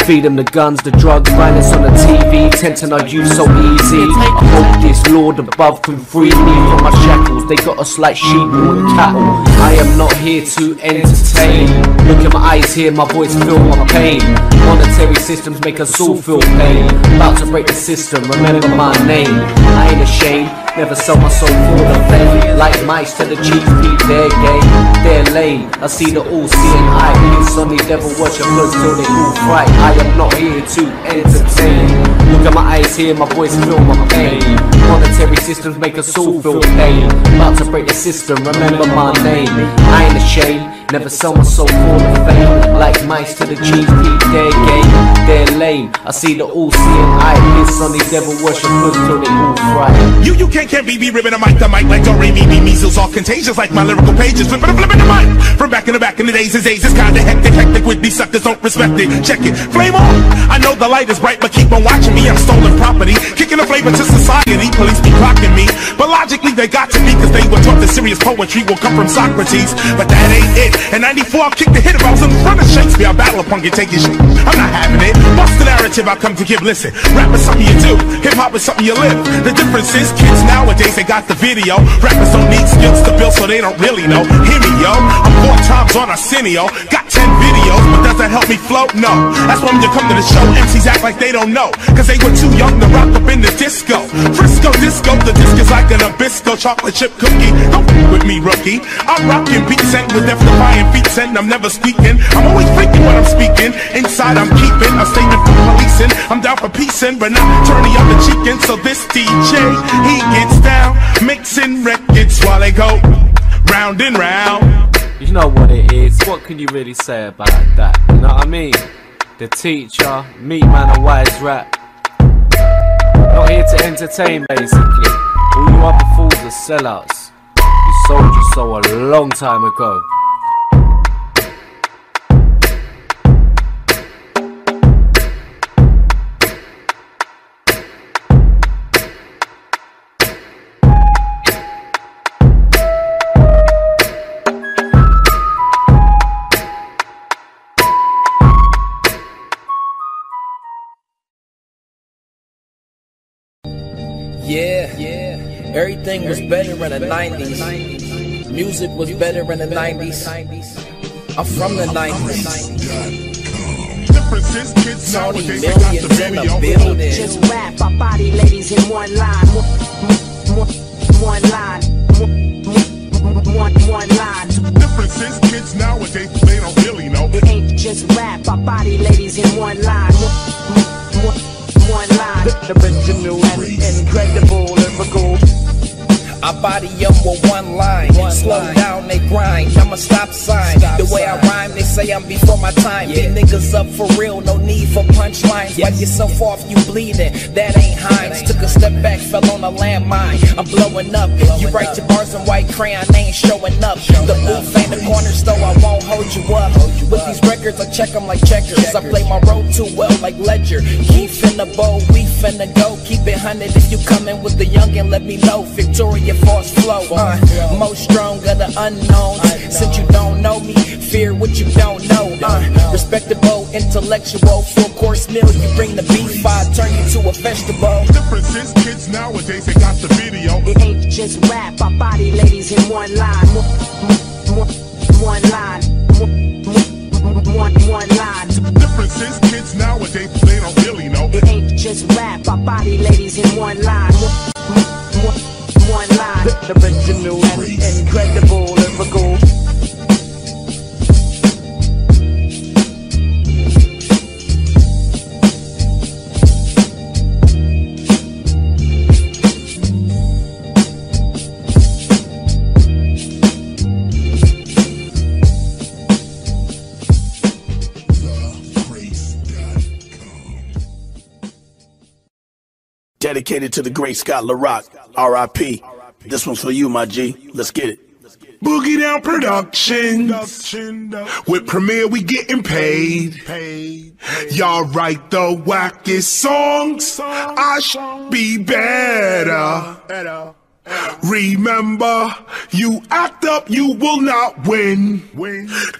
Feed them the guns, the drugs, violence on the T V. Tenting our youth so easy. I hope this Lord above can free me from my shackles. They got us like sheep or cattle. I am not here to entertain. Look at my eyes, hear my voice, feel my pain. Monetary systems make us all feel pain. About to break the system, remember my name. I ain't ashamed, never sell my soul for the fame. Like mice to the cheese, beat their game. They're lame, I see the all-seeing eye. It's on these devil worshippers till they all fright. I am not here to entertain. Look at my eyes, hear my voice, feel my pain. Monetary systems make us all feel pain. About to break the system, remember my name. I ain't ashamed, never sell my soul for the fame. Like mice to the cheese, beat their game. They're lame, I see the all-seeing eye. It's on these devil worshippers till they all fright. You, you can't can't be be ribbing a mic to mic like Dory me, me measles all contagious like my lyrical pages. Flipping a flipping the mic from back in the back in the days is days. It's kinda hectic, hectic with these suckers, don't respect it. Check it, flame on. I know the light is bright, but keep on watching me. I'm stolen property, kicking the flavor to society. Police be clocking me, but logically they got to be, cause they were taught that serious poetry will come from Socrates. But that ain't it. In ninety-four I kicked the hit. If I was in front of Shakespeare, I battle upon you, take your shit. I'm not having it. Bust the narrative I come to give. Listen, rap is something you do, hip hop is something you live. The difference is kids now. Nowadays they got the video. Rappers don't need skills to build, so they don't really know. Hear me, yo. I'm four times on Arsenio. Got ten videos, but does that help me float? No. That's why when you come to the show, M Cs act like they don't know, cause they were too young to rock up in the disco. Frisco disco, the disc is like an Abisco chocolate chip cookie. Don't f*** with me, rookie. I'm rocking beats and with death-defying beats, and I'm never speaking. I'm always thinking what I'm speaking. Inside I'm keeping a statement from policing. I'm down for peacing, but not turning up the cheek in. So this D J, he gets down, mixing records while they go round and round. You know what it is, what can you really say about that? You know what I mean? The teacher, Meat Man and Wise Rap. Not here to entertain, basically. All you other fools are sellouts. You sold your soul a long time ago. Yeah, yeah. Everything was better in the nineties. Music was better in the nineties. I'm from the nineties. Differences, kids nowadays, they got the video. Just rap our body, ladies, in one line. One line. One, one line. Differences, kids nowadays, they don't really know. It ain't just rap our body, ladies, in one line. One line. Original and incredible, lyrical. I body up with one line. One Slow line. Down, they grind. I'm a stop sign. Stop the way sign. I rhyme, they say I'm before my time. Yeah. Big niggas up for real, no need for punchlines. Yes. Wipe yourself yes. off, you bleeding. That ain't Hines. That ain't Took a step back, fell on a landmine. I'm blowing up. Blowing you write up. Your bars in white crayon, they ain't showing up. Showing the booth ain't the corners, though I won't hold you up. Hold you With up. These records, I check them like checkers. checkers. I play my role too well, like Ledger. He finna bowl, we finna go. Keep it hunted if you coming with the youngin', let me know. Victoria. Force flow, uh, most strong of the unknowns. Since you don't know me, fear what you don't know. Uh, respectable, intellectual, full course meal. You bring the beef, I turn you to a vegetable. Differences, kids nowadays, they got the video. It ain't just rap, our body, ladies, in one line. One line. One, one line. Differences, kids nowadays, they don't really know. It ain't just rap, our body, ladies, in one line. One line, original and incredible, lyrical. Dedicated to the great Scott LaRock, R I P This one's for you, my G. Let's get it. Boogie Down Productions. With Premier, we getting paid. Y'all write the wackest songs. I should be better. Remember, you act up, you will not win.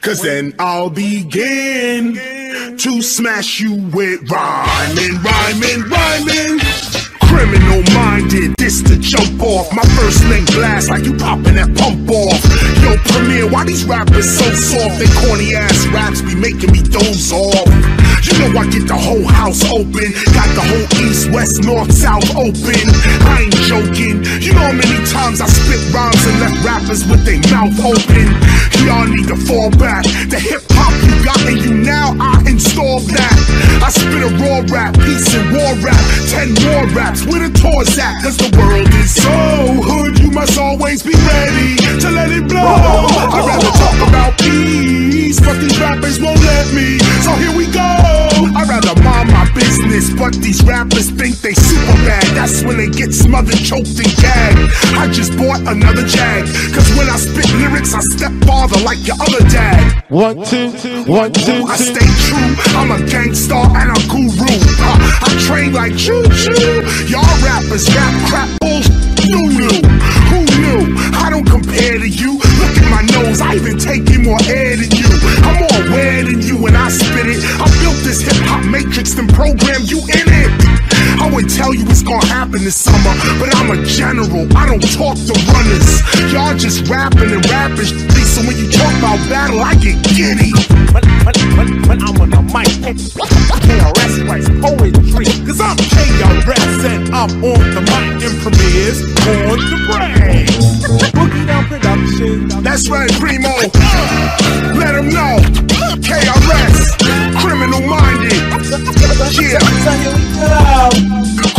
Cause then I'll begin to smash you with rhyming, rhyming, rhyming. Criminal minded, this to jump off. My first name blast like you popping that pump off. Yo, Premier, why these rappers so soft? They corny ass raps be making me doze off. You know I get the whole house open. Got the whole east, west, north, south open. I ain't joking. You know how many times I spit rhymes and left rappers with their mouth open. Y'all need to fall back. The hip hop you got and you now, I install that. I spit a raw rap, peace and war rap. Ten more raps. Where the tour's at, cause the world is so hood. You must always be ready to let it blow. I'd rather talk about peace, but these rappers won't let me. So here we go. I'd rather mind my business, but these rappers think they super bad. That's when they get smothered, choked and gagged. I just bought another Jag, cause when I spit lyrics I step farther like your other dad. One, two, two, one, two, two. I stay true, I'm a gangsta and a guru. uh, I train like choo-choo. Y'all rappers rap crap bullshit. Who knew? Who knew? I don't compare to you. Look at my nose, I even take in more air than you. I'm more aware than you when I spit it. I built this hip-hop matrix, then programmed you in it. I would tell you it's gonna happen this summer, but I'm a general, I don't talk to runners. Y'all just rapping and rapping shit, so when you talk about battle, I get giddy. When, when, when, when I'm on the mic, K R S writes poetry, cause I'm K R S and I'm on the mic and Premier's on the brain. Boogie Down Productions. That's right, Primo. Let him know. K R S, criminal minded. Yeah.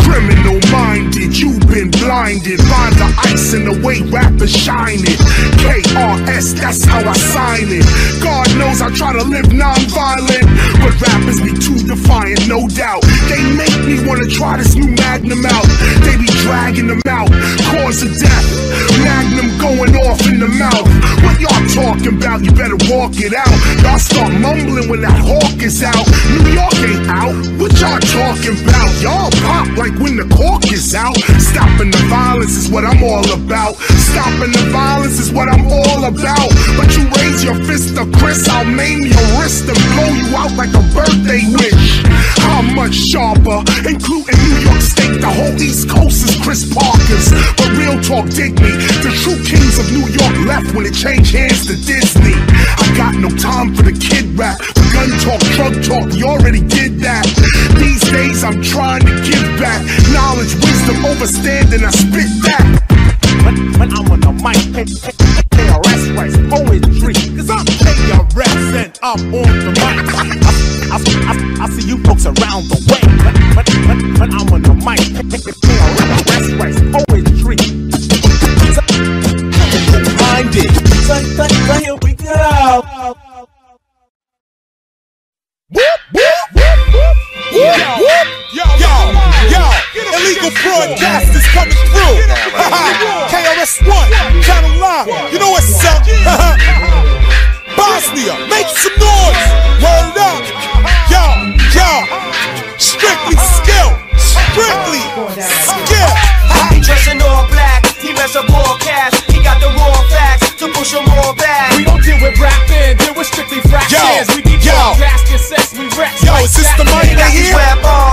Criminal minded, you've been blinded by the ice and the way rappers shine it. K R S, that's how I sign it. God knows I try to live non-violent, but rappers be too defiant, no doubt. They make me wanna try this new Magnum out. They be dragging them out, cause of death. Magnum going off in the mouth. What y'all talking about? You better walk it out. Y'all start mumbling when that hawk is out. New York ain't out. What y'all talking about? Y'all pop like when the cork is out. Stopping the violence is what I'm all about. Stopping the violence is what I'm all about. But you raise your fist to Chris, I'll maim your wrist and blow you out like a birthday wish. I'm much sharper, including New York State. The whole East Coast is Chris Parker's. But real talk, dig me. The true kings of New York left when it changed hands to Disney. I got no time for the kid rap. Gun talk, drug talk, you already did that. These days I'm trying to give back knowledge, wisdom, overstanding. I spit that. When, when I'm on the mic, K R S Rice poetry, cause I'm K R S and I'm on the mic. I, I, I, I see you folks around the way. When, when, when I'm on the mic, K R S Rice poetry. Find it. So, so, so here we go. Whoop, whoop, whoop, whoop, whoop, whoop. Yo, yo, yo, illegal broadcast is coming through. K R S One, Channel Live, you know what's up. Bosnia, make some noise. Word up. Yo, yo, strictly skill, strictly skill. He dressing all black, he mess up all cash. He got the raw facts to push them all back. We don't deal with rapping, deal with strictly fractions. We need broadcast. We yo, is this the money that here? Yo,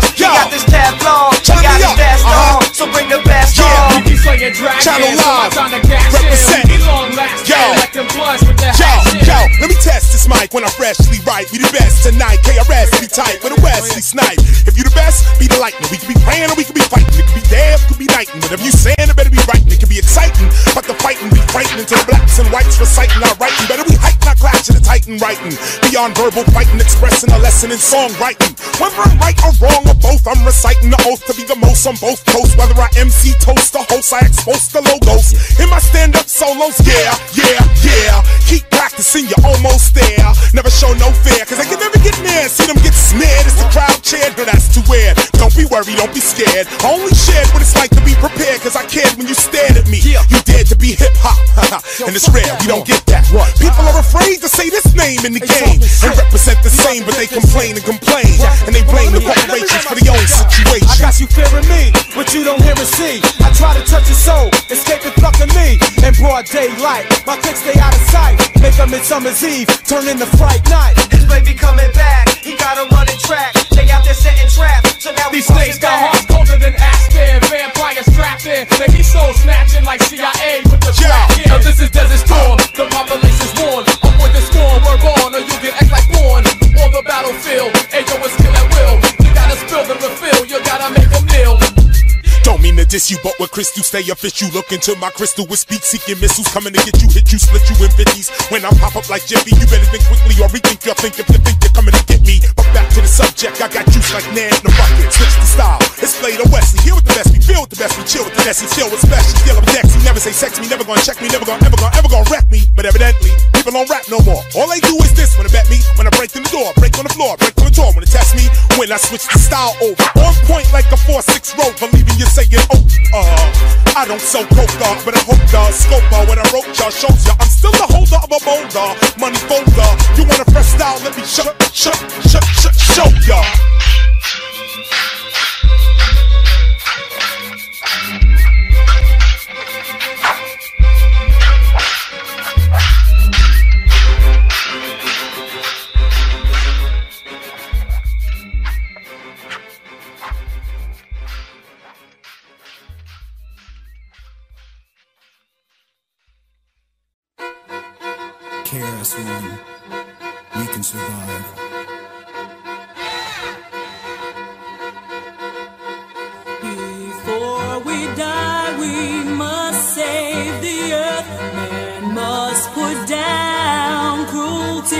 we got this Teflon, turn me up. Uh-huh. So bring the best. Yeah, we be playing dragons. Channel Live, so represent. We long last. Yo, like them bloods with the yo, yo, let me test this mic when I freshly write. We the best tonight. K R S be tight with a Wesley Snipes. If you the best, be the lightning. We could be praying or we could be fighting. It could be damn, it could be nighting. Whatever you saying, it better be right. It could be exciting, but the fighting be frightening. To the blacks and whites reciting our writing. Better we hype, not clash in the titan writing. Beyond verbal fighting, expressing a lesson in songwriting. Whether I'm right or wrong or both, I'm reciting the oath to be the most on both coasts. Whether I M C toast the host, I expose the logos in my stand-up solos. Yeah, yeah, yeah. Keep practicing, you're almost there. Never show no fear, cause I can never get near. See them get snared, it's the crowd cheered. No, that's too weird. Don't be worried, don't be scared. I only shared what it's like to be prepared, cause I cared when you stared at me. You dared to be hip-hop, and it's rare, we don't get that. People are afraid to say this name in the game and represent the same, but they complain and complain, and they blame the corporations for their own situation. I got you fearing me, but you don't hear and see. I try to touch your soul, escape the pluck of me. In broad daylight, my kicks stay out of sight. Make a midsummer's eve, turn into fright night. His baby coming back, he got him on the track. They out there setting traps, so now we these snakes got hearts colder than Aspen. Vampires strapped in, they be soul snatching like C I A with the yeah. track in. Now this is Desert Storm, the population's warned. Avoid the storm, we're born, or you get act like born. On the battlefield, ain't no one skill at will. You gotta spill the refill, you gotta make them kneel. Don't mean to diss you, but with crystal stay official. Look into my crystal with speak, seeking missiles coming to get you, hit you, split you in fifties. When I pop up like Jiffy, you better think quickly or rethink your think if you think you're coming to get me. But back to the subject, I got juice like Nan in the bucket. Switch the style, it's played on Wesley. Here with the best, we feel with the best, we chill with the best, we chill with special. Still up next, you never say sex me, never gonna check me, never gonna ever gonna ever gonna wreck me. But evidently, people don't rap no more. All they do is this when they bet me, when I break through the door, break on the floor, break on the door, when they test me, when I switch the style over. On point like a four six road, believing you. Saying, oh, uh, I don't sell coke, dog, but I hope the scope when I wrote y'all shows ya. I'm still the holder of a boulder, money folder. You want a fresh style? Let me shut, shut, shut, shut, show ya. K R S One, we can survive. Before we die, we must save the earth. Man must put down cruelty.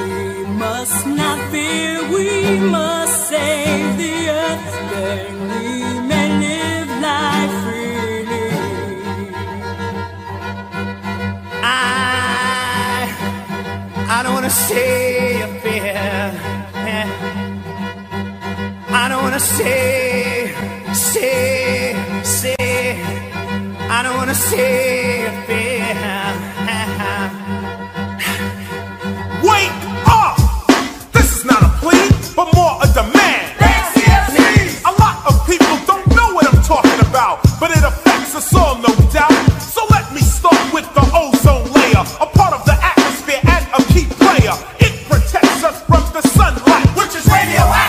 We must not fear, we must save the earth. Then we may live life free. I don't wanna say a fear. I don't wanna say, say, say. I don't wanna say a fear. Wake up! This is not a plea, but more a demand. A lot of people don't know what I'm talking about, but it affects us all, no doubt. So let me start with the ozone layer, a part of the atmosphere and a key player. It protects us from the sunlight, which is radio.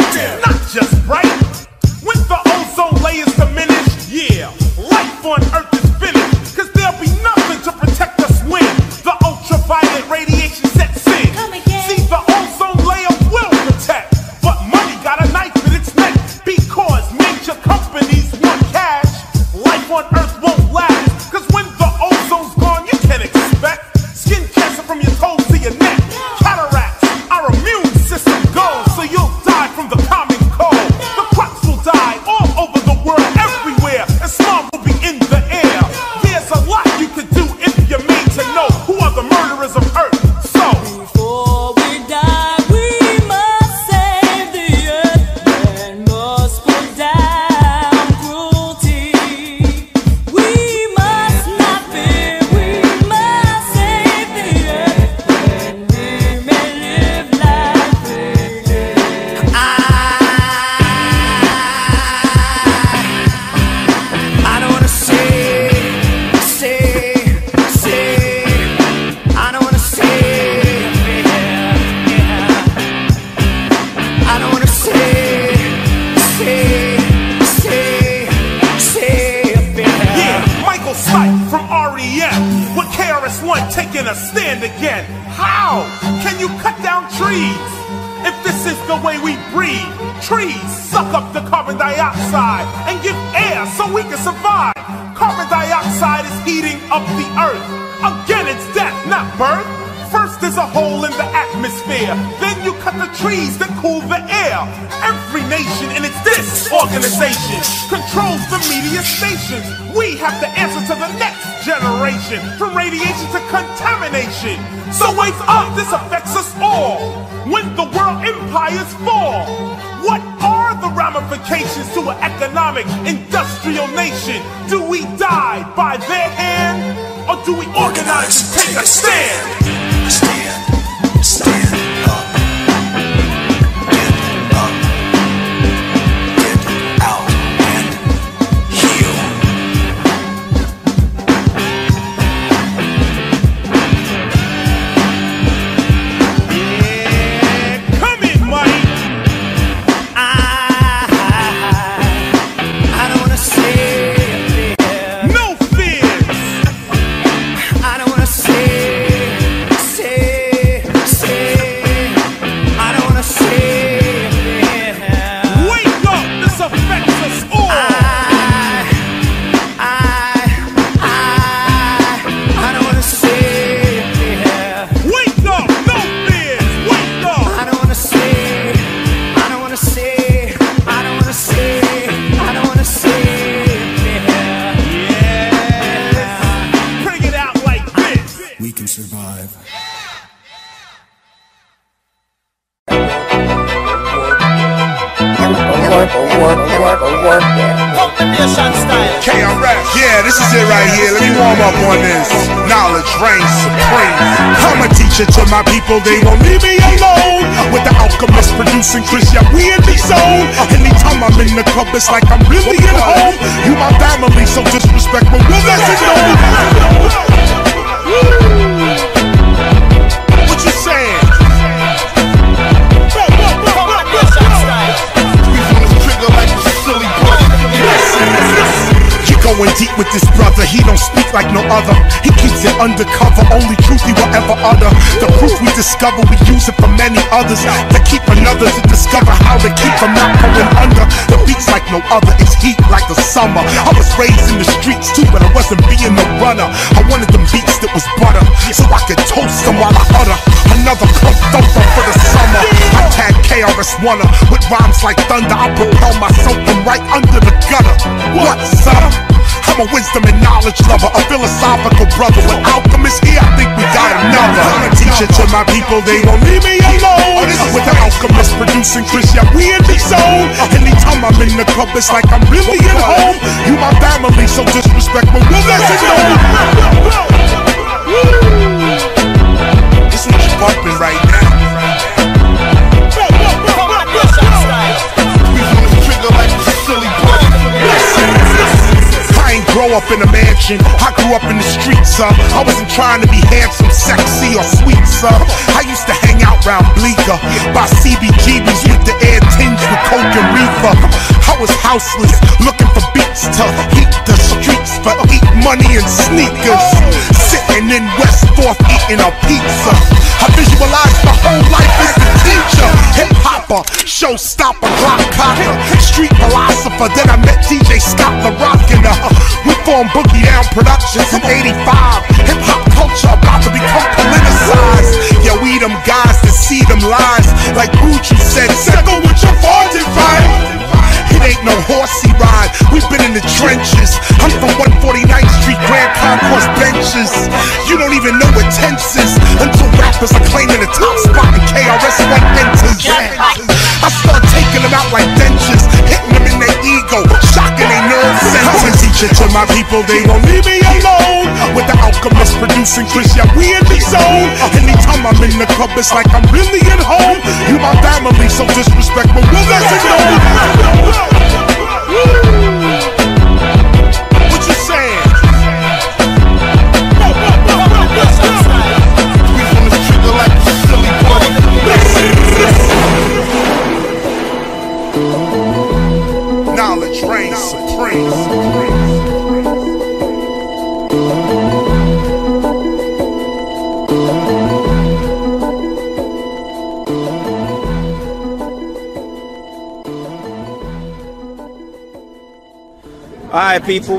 us stand again? How can you cut down trees if this is the way we breathe? Trees suck up the carbon dioxide and give air so we can survive. Carbon dioxide is eating up the earth. Again, it's death, not birth. First there's a hole in the atmosphere, then you cut the trees that cool the air. Every nation, and it's this organization, controls the media stations. We have to answer to the next generation, from radiation to contamination. So wake up, this affects us all. When the world empires fall, what are the ramifications to an economic, industrial nation? Do we die by their hand, or do we organize and take a stand? Stand, stand up, get up, get out and heal. Yeah, come in, Mike. I, I don't wanna say a fear. No fears. I don't wanna say. K R S, yeah, this is it right here. Let me warm up on this. Knowledge reigns supreme. I'm a teacher to my people, they won't leave me alone. With the Alchemist producing Chris, yeah, we in the zone. Anytime I'm in the club, it's like I'm really at home. You my family, so disrespect, but we'll let you know. What you saying? Going deep with this brother, he don't speak like no other. He keeps it undercover, only truth he will ever utter. The proof we discover, we use it for many others, to keep another, to discover how to keep from not going under. The beat's like no other, it's heat like the summer. I was raised in the streets too, but I wasn't being a runner. I wanted them beats that was butter, so I could toast them while I utter another clump thumper for the summer. I tag K R S One with rhymes like thunder. I propel myself from right under the gutter. What's up? I'm a wisdom and knowledge lover, a philosophical brother. With Alchemist here, I think we got another. I'm a teacher to my people, they won't leave me alone. With the Alchemist producing Chris, yeah, we in the zone. Anytime I'm in the club, it's like I'm really at home. You my family, so disrespect, but we'll let you know. This is what you're bumping right now. Grow up in a mansion, I grew up in the streets, uh I wasn't trying to be handsome, sexy, or sweet, sir. I used to hang out round Bleecker, by C B G B's with the air tinged with coke and reefer. I was houseless, looking for beats to heat the streets, but eat money and sneakers. Sitting in West Fourth, eating a pizza. I visualize my whole life as the teacher. Hip-hopper, showstopper, clock cocker, street philosopher. Then I met D J Scott LaRock and uh we formed Boogie Down Productions in eighty-five. Hip-hop culture about to become politicized. Yeah, we them guys that see them lies. Like Gucci said, settle with your farting fight. It ain't no horsey ride, we've been in the trenches. I'm from one forty-ninth Street, Grand Concourse benches. You don't even know what tense is until rappers are claiming the top spot in K R S One enters. I start taking them out like dentures, hitting them in their ego, shocking their nerve centers. To my people, they won't leave me alone. With the Alchemist producing Chris, yeah, we in the zone. Anytime I'm in the club, it's like I'm really at home. You my family, so disrespect, but we'll let you know. What you saying? We from the street, like a silly party. Knowledge reigns supreme. All right, people,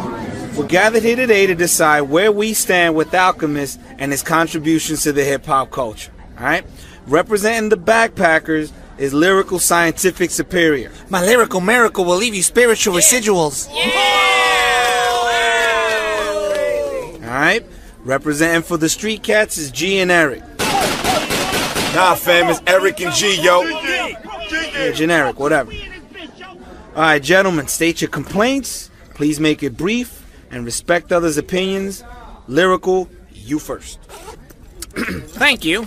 we're gathered here today to decide where we stand with Alchemist and his contributions to the hip-hop culture, all right? Representing the backpackers is lyrical scientific superior. My lyrical miracle will leave you spiritual yeah. residuals. Yeah. Yeah. All right, representing for the street cats is G and Eric. Nah, fam, it's Eric and G, yo. Yeah, generic, whatever. All right, gentlemen, state your complaints. Please make it brief and respect others' opinions. Lyrical, you first. Thank you.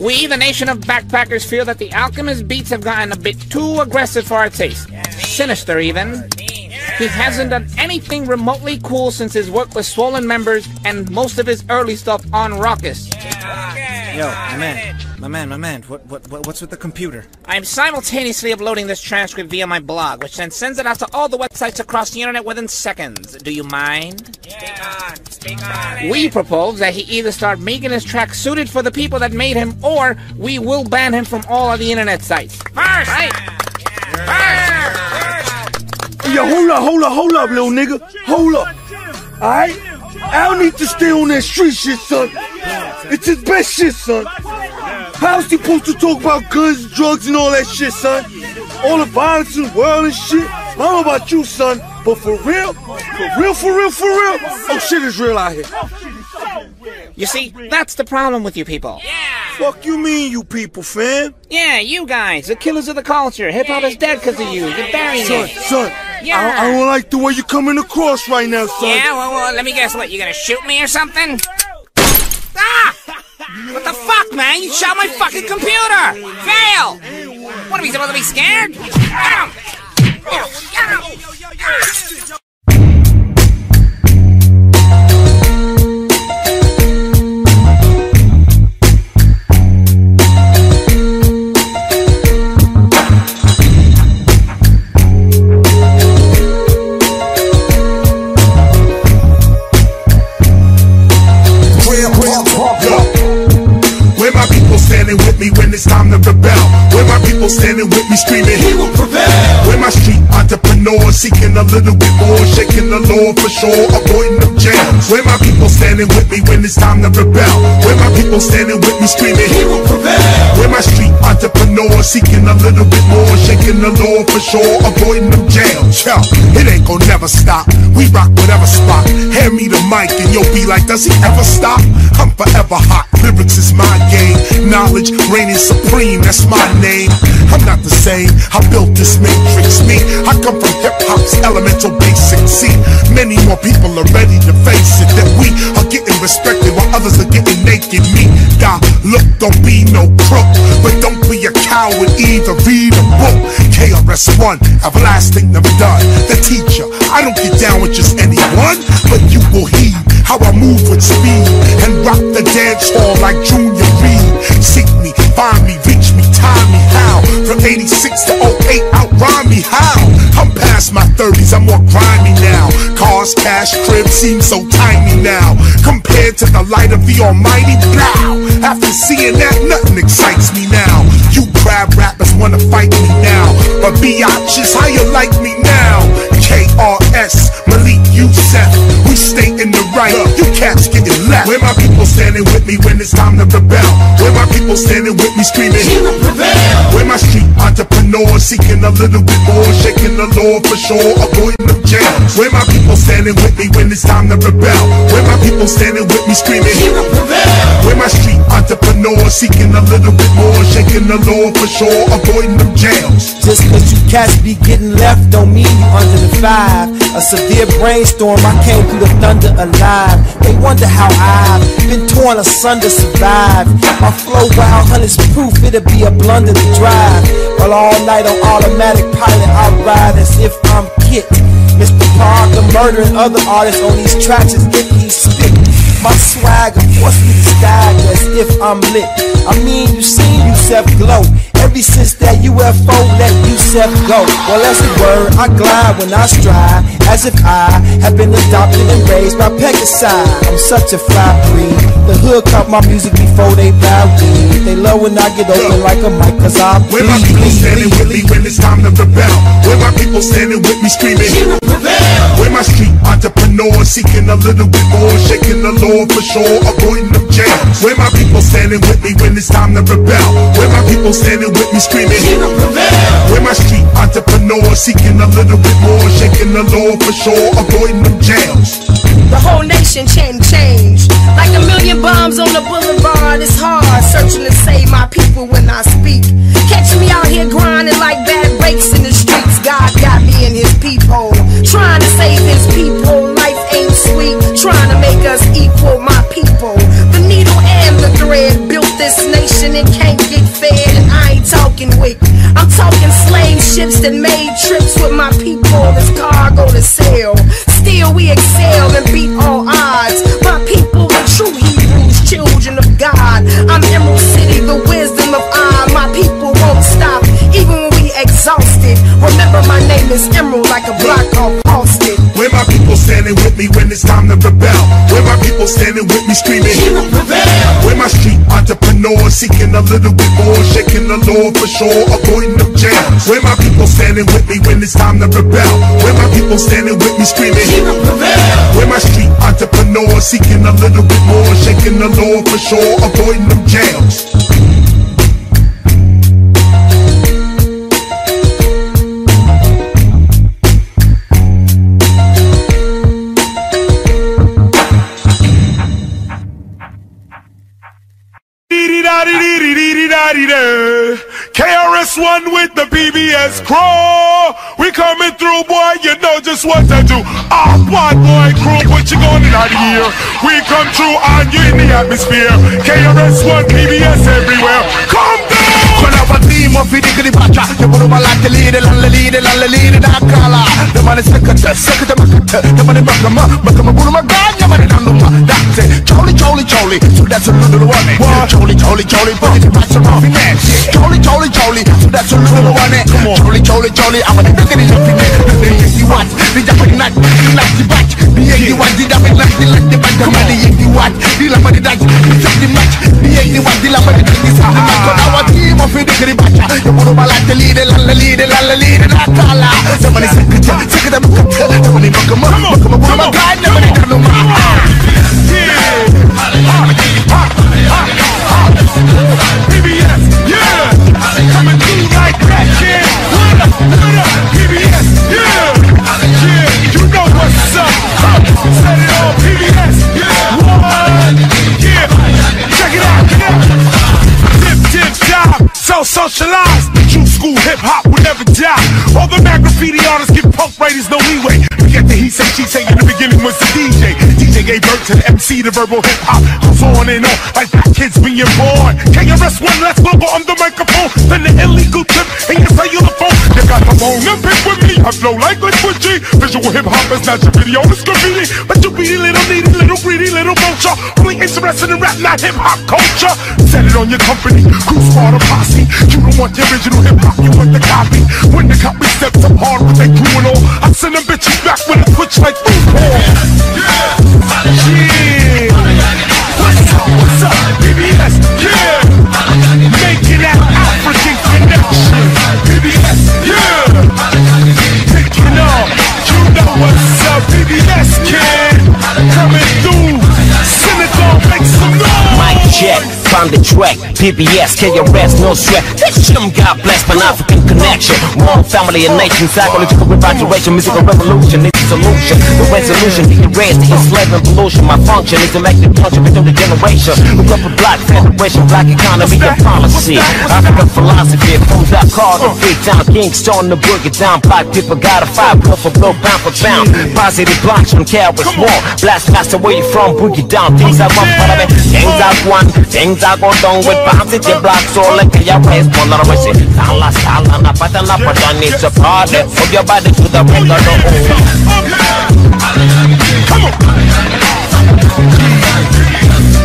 We, the nation of backpackers, feel that the Alchemist beats have gotten a bit too aggressive for our taste. Sinister, even. He hasn't done anything remotely cool since his work with Swollen Members and most of his early stuff on Raucous. Yeah. Yo, my man, my man, my man, what, what, what's with the computer? I'm simultaneously uploading this transcript via my blog, which then sends it out to all the websites across the internet within seconds. Do you mind? Yeah. Speak on, speak on. We propose that he either start making his track suited for the people that made him, or we will ban him from all of the internet sites. First! Right? Yeah. First! Yo, hold up, hold up, hold up, little nigga. Hold up. Alright? I don't need to stay on that street shit, son. It's his best shit, son. How's he supposed to talk about guns, drugs, and all that shit, son? All the violence in the world and shit. I don't know about you, son, but for real, for real, for real, for real, oh, shit is real out here. You see, that's the problem with you people. Yeah. Fuck you mean, you people, fam? Yeah, you guys, the killers of the culture. Hip-hop is dead because of you. You're burying it. Son, son. Yeah. I, I don't like the way you're coming across right now, son. Yeah, well, well let me guess what, you gonna shoot me or something? Ah! What the fuck, man? You shot my fucking computer! Fail! What, are we supposed to be scared? Get him! Get him! Get him! With me when it's time to rebel, where my people standing with me screaming, he will prevail. Where my street entrepreneurs seeking a little bit more, shaking the law for sure, avoiding them jams. Where my people standing with me when it's time to rebel, where my people standing with me screaming, he will prevail. Where my street entrepreneurs seeking a little bit more, shaking the law for sure, avoiding them jams. Yo, it ain't gon' never stop. We rock whatever spot. Hand me the mic and you'll be like, does he ever stop? I'm forever hot. Lyrics is my game. Knowledge reigning supreme, that's my name. I'm not the same, I built this matrix. Me, I come from hip-hop's elemental basic. See, many more people are ready to face it, that we are getting respected while others are getting naked. Me, nah, look, don't be no crook, but don't be a coward either. Read a book. K R S One, everlasting, never done. The teacher, I don't get down with just anyone, but you will heed how I move with speed and rock the dance hall like Junior Reed. Seek me, find me, reach me, tie me, how? From eighty-six to oh eight, outrhyme me, how? I'm past my thirties, I'm more grimy now. Cars, cash, crib seem so tiny now, compared to the light of the almighty, blow. After seeing that, nothing excites me now. You crab rappers wanna fight me now, but B I is how you like me now. K R S, Malik Youssef, we stay in the right, you cats getting left. Where my people standing with me when it's time to rebel, where my people standing with me screaming, he will prevail. Where my street entrepreneurs seeking a little bit more, shaking the law for sure, avoiding the jams. Where my people standing with me when it's time to rebel, where my people standing with me screaming, he will prevail. Where my street entrepreneurs seeking a little bit more, shaking the law for sure, avoiding the jams. Just cause you cats be getting left don't mean you under the five. A severe brainstorm, I came through the thunder alive. They wonder how I've been torn asunder, survived. My flow wild, hunters proof, it'll be a blunder to drive. While all night on automatic pilot, I ride as if I'm Kit. Mister Parker murdering other artists on these tracks as if he spit. My swagger forced me to stagger as if I'm lit. I mean, you seen Yusef glow ever since that U F O let Yusef go. Well, as it were, I glide when I stride, as if I have been adopted and raised by Pegasus. I'm such a fly breed. The hood caught my music before they bow deep. They low when I get open like a mic, cause I bleed. Where my people standing with me when it's time to rebel, where my people people standing with me screaming, "She will prevail." Where my street entrepreneurs seeking a little bit more, shaking the law for sure, avoiding them jams. Where my people standing with me when it's time to rebel. Where my people standing with me screaming, "She will prevail." Where my street entrepreneurs seeking a little bit more, shaking the law for sure, avoiding them jams. The whole nation can change. Like a million bombs on the boulevard, it's hard searching to save my people when I speak. Catch me out here grinding like bad breaks in the streets. God got me in his peephole, trying to save his people. Life ain't sweet, trying to make us equal, my people. The needle and the thread built this nation and can't get fed. And I ain't talking wick, I'm talking slave ships that made trips with my people. This cargo to sell. Still we excel and beat all odds. My people are true Hebrews, children of God. I'm Emerald City, the wisdom of I. My people won't stop, even when we exhausted. Remember my name is Emerald, like a block off Austin. Where my people standing with me when it's time to rebel. Where my people standing with me screaming, "She will prevail." Where my street entrepreneurs seeking a little bit more, shaking the law for sure, avoiding them jams. Where my people standing with me when it's time to rebel. Where my people standing with me screaming, "Where my street entrepreneurs seeking a little bit more, shaking the law for sure, avoiding them jams." K R S One with the B B S crew. We coming through, boy, you know just what to do. Oh, bad boy crew, what you gonna do out here? We come through on you in the atmosphere. K R S One, B B S everywhere. Come down! Socialized, true school hip-hop will never die. All the mad graffiti artists give punk writers no leeway. We get the he say, she say, in the beginning was the D J. D J gave birth to the M C, the verbal hip-hop goes on and on, like that kid's being born. K R S One, let's global on the microphone. Then the illegal tip, and you say you the phone. They got the phone, and pick with me. I flow like liquid G. Visual hip-hop is not your video, it's graffiti. But you be a little needy, little greedy, little vulture. Only interested in rap, not hip-hop culture. Set it on your company, cruise for the posse. You don't want the original hip-hop, you want the copy. When the copy steps up hard with they crew and all, I send them bitches back with a twitch like food porn. Yeah, yeah. What's up, what's up, B B S, yeah. Making that African connection, B B S, yeah. Picking up, you know what's up, B B S, kid. Coming through, Senegal, make some noise. Mic check. On the track, P B S, K R S, no sweat. This gym got blessed by an African connection. One family and nation, psychological revigoration, musical revolution is the solution. The resolution, the erased, the enslavement, pollution. My function is to make the culture between the generation. Look up a black federation, black economy and policy. African philosophy, food up, call the free town. Kingston, the Boogie Down, black people gotta fight, blow for blow, pound for pound. Positive blocks from K R S One. Blast faster, where you from, Boogie Down. Things I want, but I mean, things I want, things I go down with bombs in your blocks, all like your waist, one of us. Tala, tala, na pata, na pata, needs a party. Move your body to the record. Come on,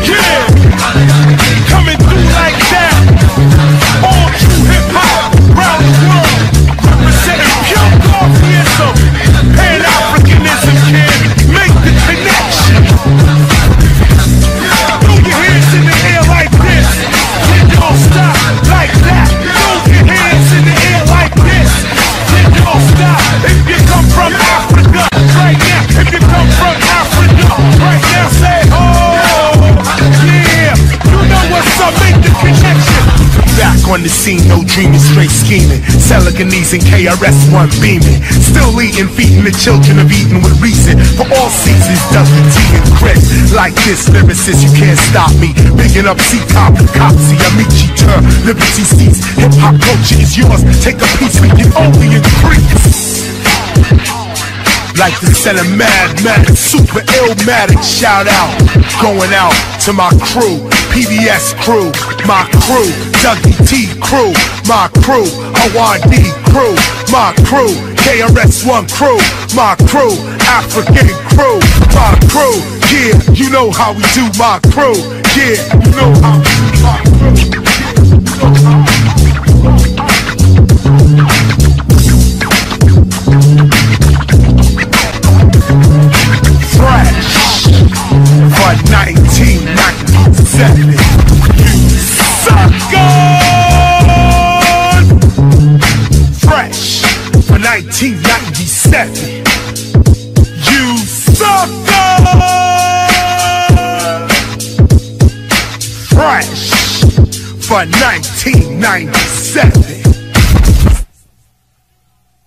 yeah, coming through like that. All true hip hop, round the world, representing pure Garfiism, Pan Africanism, kid. Make the connection. Stop like that. Throw your hands in the air like this. Then don't stop. if you come from Africa, right now. If you come from Africa, right now, say oh, yeah. You know what's up, make the connection. Back on the scene, no dreaming, straight scheming. Selicanese and K R S one beaming. Still eating, feeding the children of Eden with reason. For all seasons, Double T and Chris. Like this, lyricist, you can't stop me. Bigging up C-Cop, Copsy, Amici, Tur, Liberty Seats. Hip-hop culture is yours. Take a piece, we can only increase. Like to send a mad, mad, super illmatic shout out. Going out to my crew, P B S crew, my crew, Dougie T crew, my crew, Hawaii crew, my crew, K R S one crew, my crew, African crew, my crew. Yeah, you know how we do, my crew. Yeah, you know how we do, my crew. Fresh for nineteen ninety-seven. You suckers! Fresh for nineteen ninety-seven. You suckers! Fresh for nineteen ninety-seven.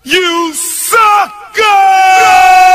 You suckers!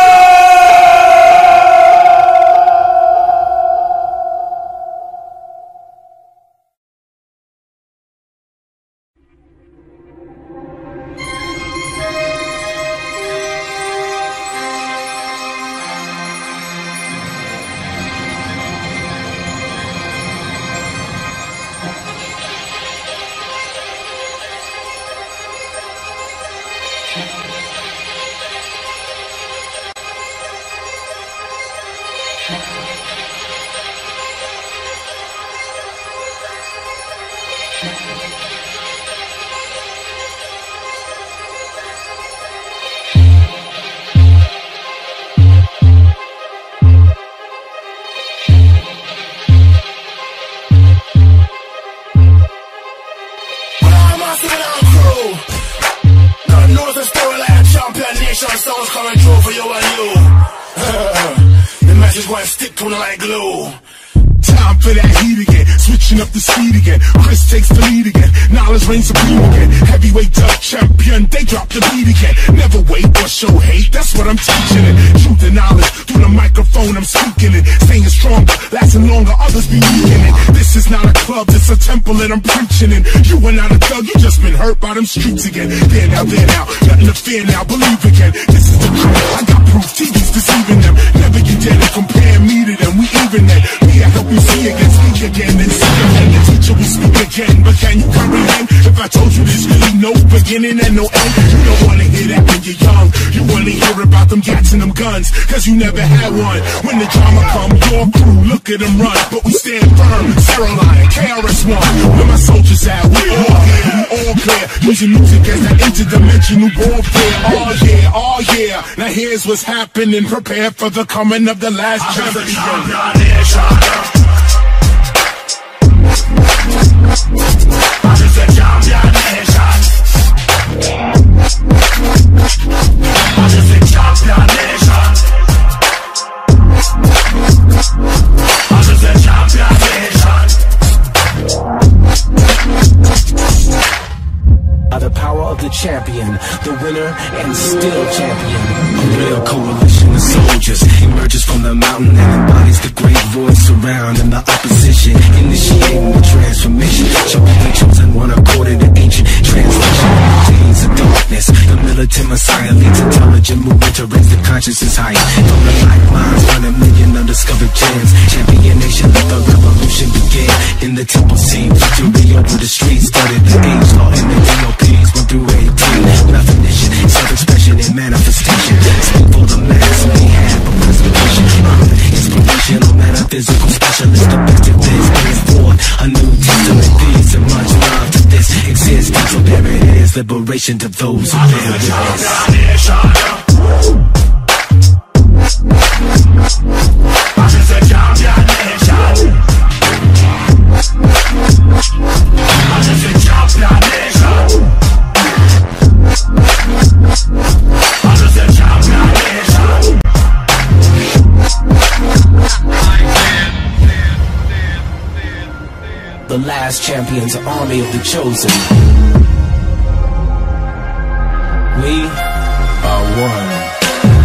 I'm preaching and you were not a thug, you just been hurt by them streets again. There now, there now, nothing to fear now, believe again. This is the truth, I got proof, T V's deceiving them. Never you dare to compare me to them, we even then. Me, I hope you see again, speak again and see again. The teacher will speak again, but can you comprehend? If I told you there's really no beginning and no end. You don't wanna hear that when you're young. You only hear about them gats and them guns, cause you never had one. When the drama come, your crew, look at them run. But we stand firm, Caroline, K R S one. Where my soldiers at, we all here, we all clear. Using music as that interdimensional warfare. Oh yeah, oh yeah. Now here's what's happening. Prepare for the coming of the last champion. I'm just a champion nation. I'm just a champion nation. I'm just a champion nation. By the power of the champion, the winner and still champion. A real coalition of soldiers emerges from the mountain and embodies the great void surrounding the opposition. Initiating the transformation, showing the chosen one according to ancient translation. Days of darkness, the militant messiah leads intelligent movement to raise the consciousness higher. From the light lines, run a million undiscovered gems. Champion nation, let the revolution begin. In the temple scene, victory over the streets, started the age law in the D O P. Went through eighteen, definition, self-expression and manifestation. Speak for the mass, we have a presentation. Inspirational, metaphysical specialist. The best of this is born a new testament. These and much love to this existence. So there it is, liberation to those who bear witness. I'm just a champion nation. I'm just a champion nation. I'm just a champion nation. I'm past champions, army of the chosen. We are one.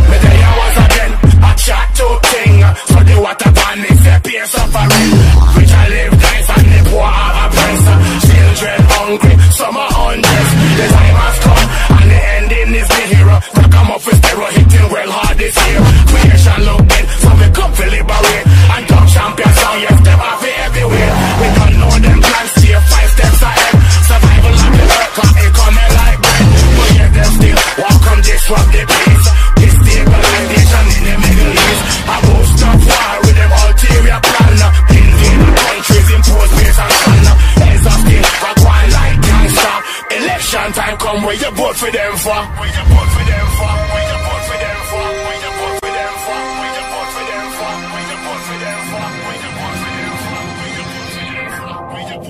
Me tell you once again, a chat to thing. So the water ban is a pain suffering. Rich I live nice and the poor are oppressed. Children hungry, some are undressed. The time has come and the ending is the hero. Rock 'em up with stereo, hitting well hard this year. Creation look dead, so we come to liberate. And talk champion sound, yes, them have it everywhere. We don't know them plans, here five steps ahead. Survival of the earth, cause it coming like bread. But yet them still, walk on disrupt the peace. This stabilization in the Middle East. A host of war with them ulterior plan. Invade the countries, impose peace and fun. Heads of steel, rock one like gangsta. Election time come, where you vote for them for? Where you vote for them for? Where you vote for them for? Where you vote for them for? Where you vote for them for? Where you vote for them for? Where you vote for them for? Where you vote for them for? Where you vote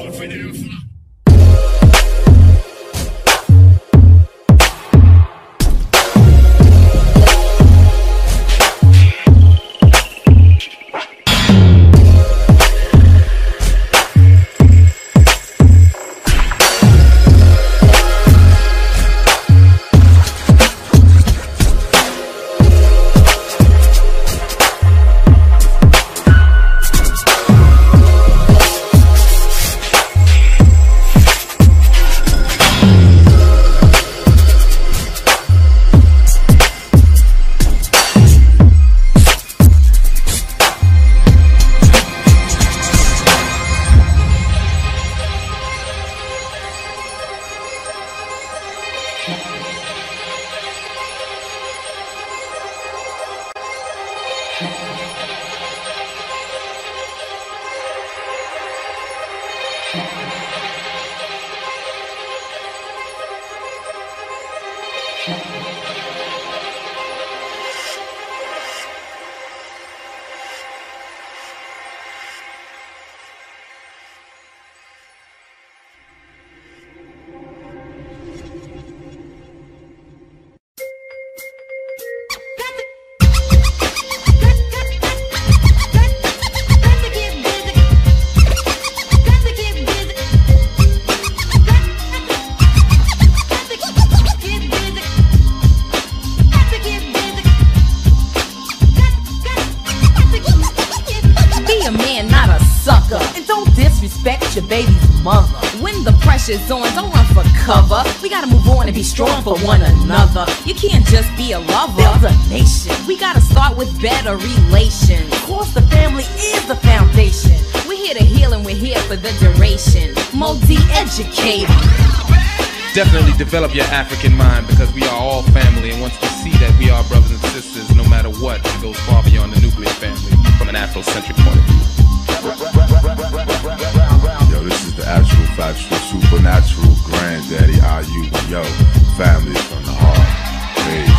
for them for? On, don't run for cover. We gotta move on and be strong for one another. You can't just be a lover. Build a nation. We gotta start with better relations. Of course, the family is the foundation. We're here to heal and we're here for the duration. Multi-educate. Definitely develop your African mind because we are all family. And once you see that we are brothers and sisters, no matter what, it goes far beyond the nuclear family from an Afrocentric point of view. Yo, this is the actual factual. Supernatural granddaddy, I you yo, family from the heart. Please.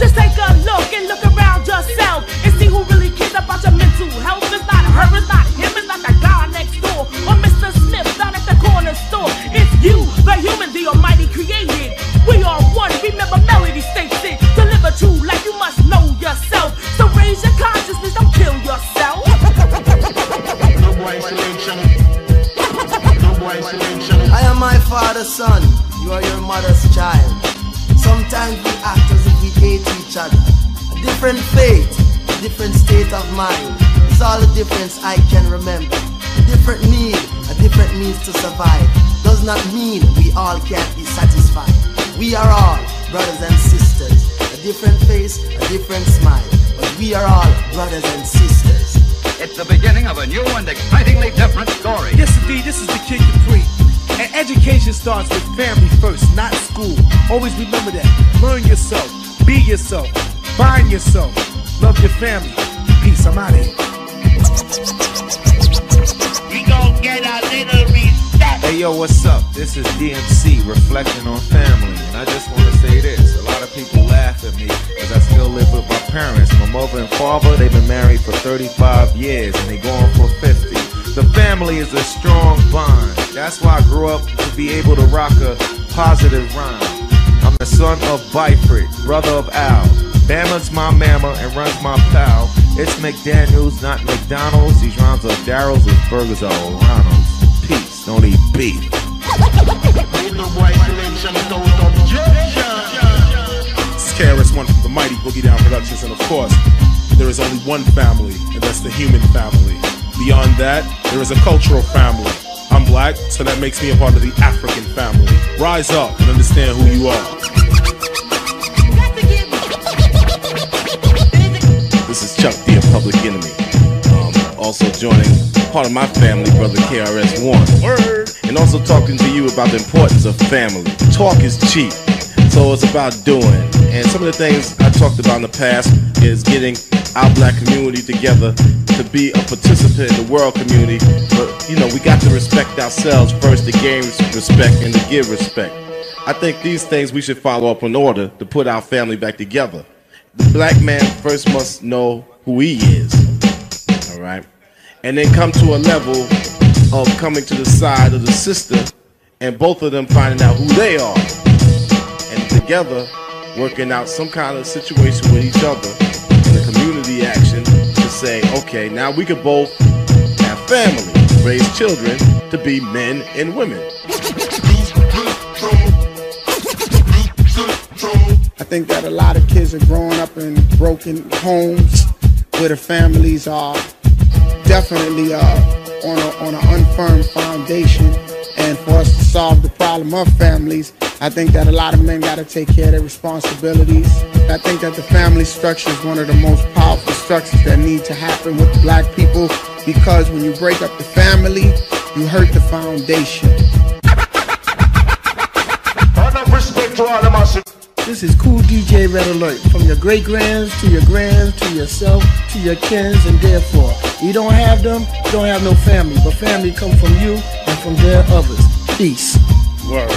Just take a look and look around yourself and see who really cares about your mental health. It's not her, it's not him, it's not that guy next door or Mister Smith down at the corner store. It's you, the human, the almighty created. We are one. Remember, melody states it. Deliver true like you must know yourself. So raise your consciousness. Don't kill yourself. I am my father's son, you are your mother's child. Sometimes we act as if we hate each other. A different fate, a different state of mind. It's all the difference I can remember. A different need, a different means to survive. Does not mean we all can't be satisfied. We are all brothers and sisters. A different face, a different smile. But we are all brothers and sisters. It's the beginning of a new and excitingly different story. Yes, indeed, this is the Kid Capri. And education starts with family first, not school. Always remember that. Learn yourself, be yourself, find yourself, love your family. Peace, I'm out of here. We gon' get our little reset. Hey, yo, what's up? This is D M C, reflecting on family. And I just want to say this. A lot of people laugh at me because I still live with my parents. My mother and father, they've been married for thirty-five years and they're going for fifty. The family is a strong bond. That's why I grew up to be able to rock a positive rhyme. I'm the son of Bifrid, brother of Al. Bama's my mama and runs my pal. It's McDaniels, not McDonald's. These rhymes are Darryl's, and burgers are O'Ronnell's. Peace, don't eat beef. This is K R S One from the mighty Boogie Down Productions, and of course, there is only one family, and that's the human family. Beyond that, there is a cultural family. I'm black, so that makes me a part of the African family. Rise up and understand who you are. This is Chuck D of Public Enemy. Um, also joining part of my family, brother K R S One. Word! And also talking to you about the importance of family. Talk is cheap, so it's about doing. And some of the things I talked about in the past is getting our black community together to be a participant in the world community, but you know, we got to respect ourselves first to gain respect and to give respect. I think these things we should follow up in order to put our family back together. The black man first must know who he is, all right? And then come to a level of coming to the side of the sister and both of them finding out who they are and together working out some kind of situation with each other in a community action. Say, okay, now we could both have family, raise children to be men and women. I think that a lot of kids are growing up in broken homes where the families are definitely uh, on a, on an unfirm foundation. And for us to solve the problem of families, I think that a lot of men got to take care of their responsibilities. I think that the family structure is one of the most powerful structures that need to happen with black people, because when you break up the family, you hurt the foundation. This is Cool D J Red Alert. From your great-grands to your grands to yourself to your kins, and therefore, you don't have them, you don't have no family. But family come from you and from their others. Peace. Word.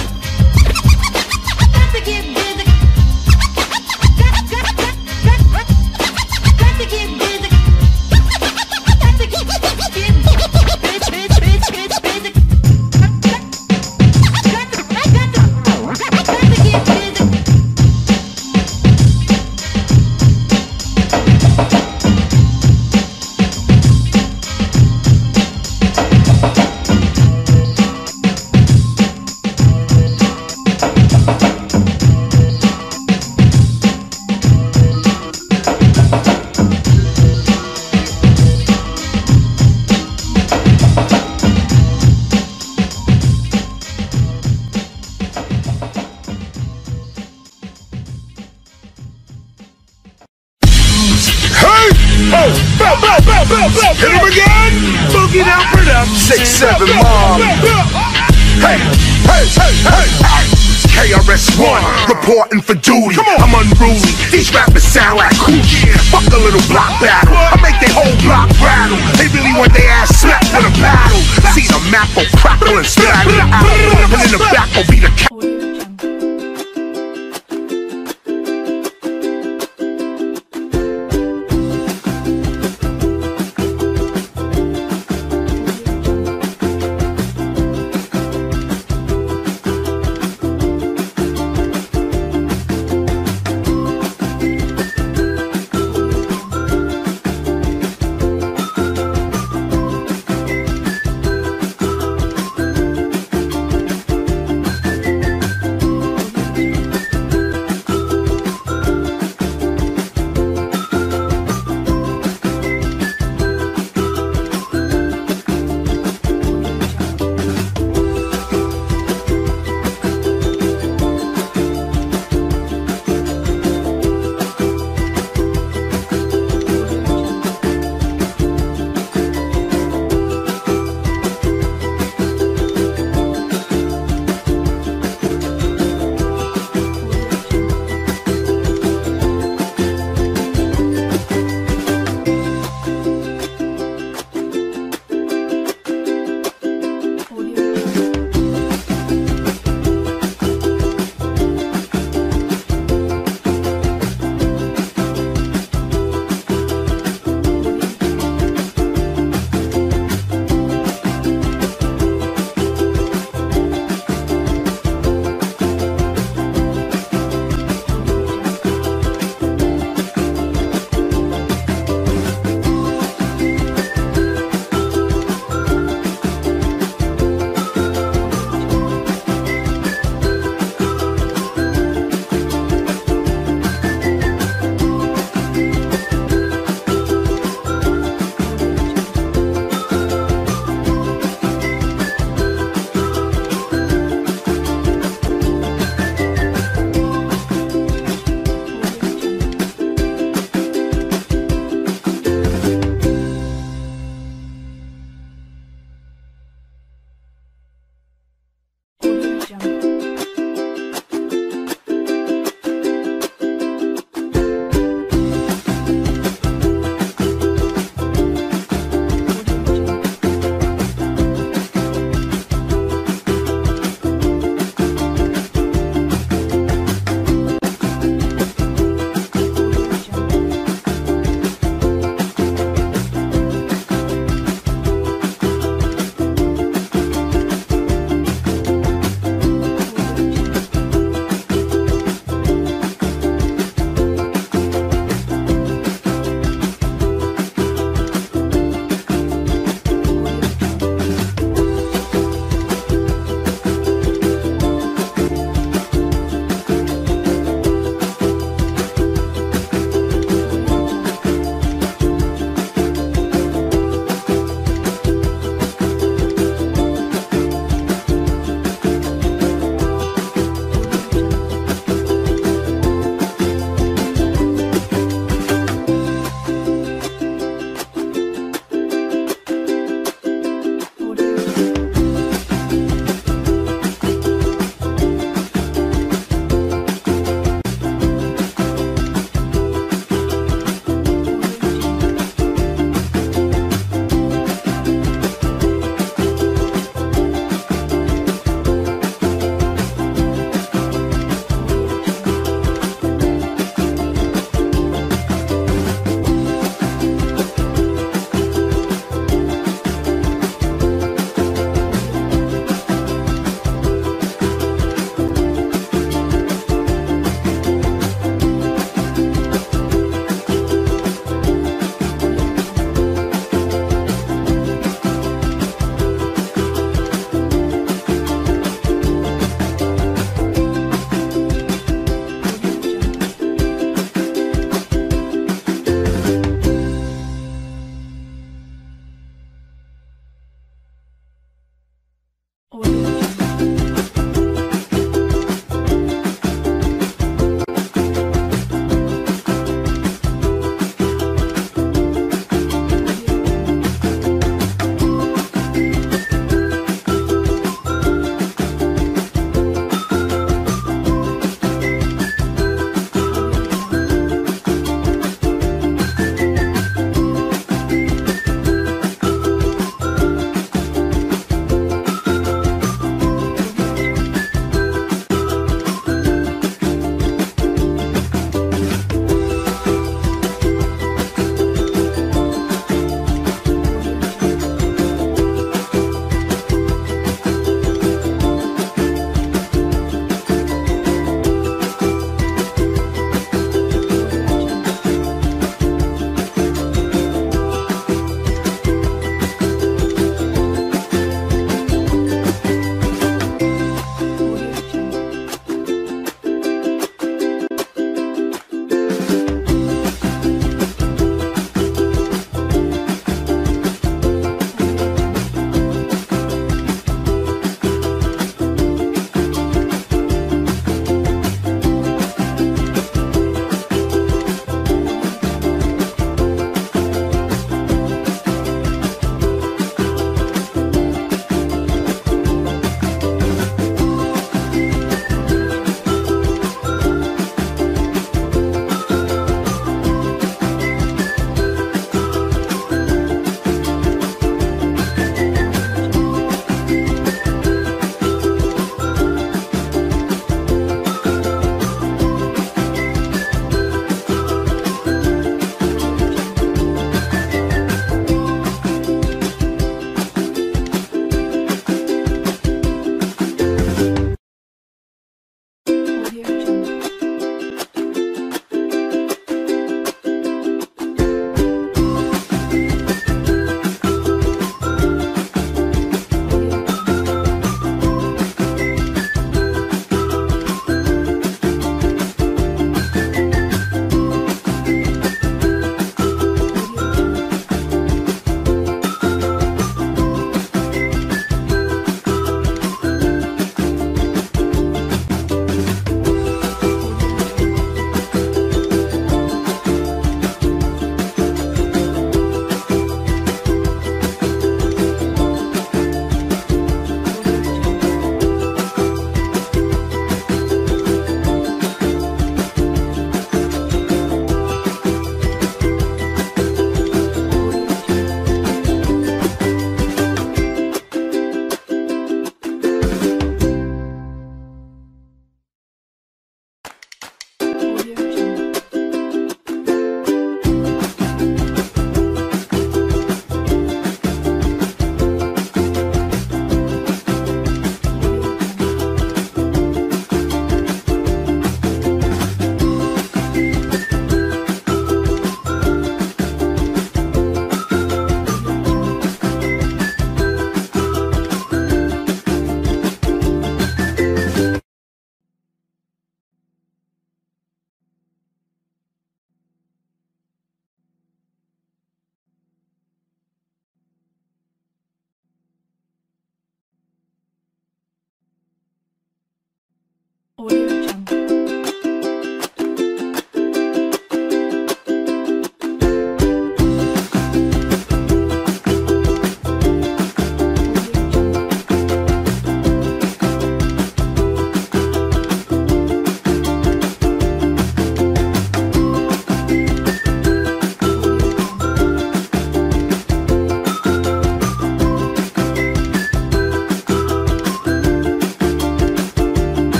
Reporting for duty, I'm unruly. These rappers sound like coochie. Fuck a little block battle, I make their whole block rattle. They really want their ass slapped in a battle. See the map will crackle and splatter out, and in the back will be the cat.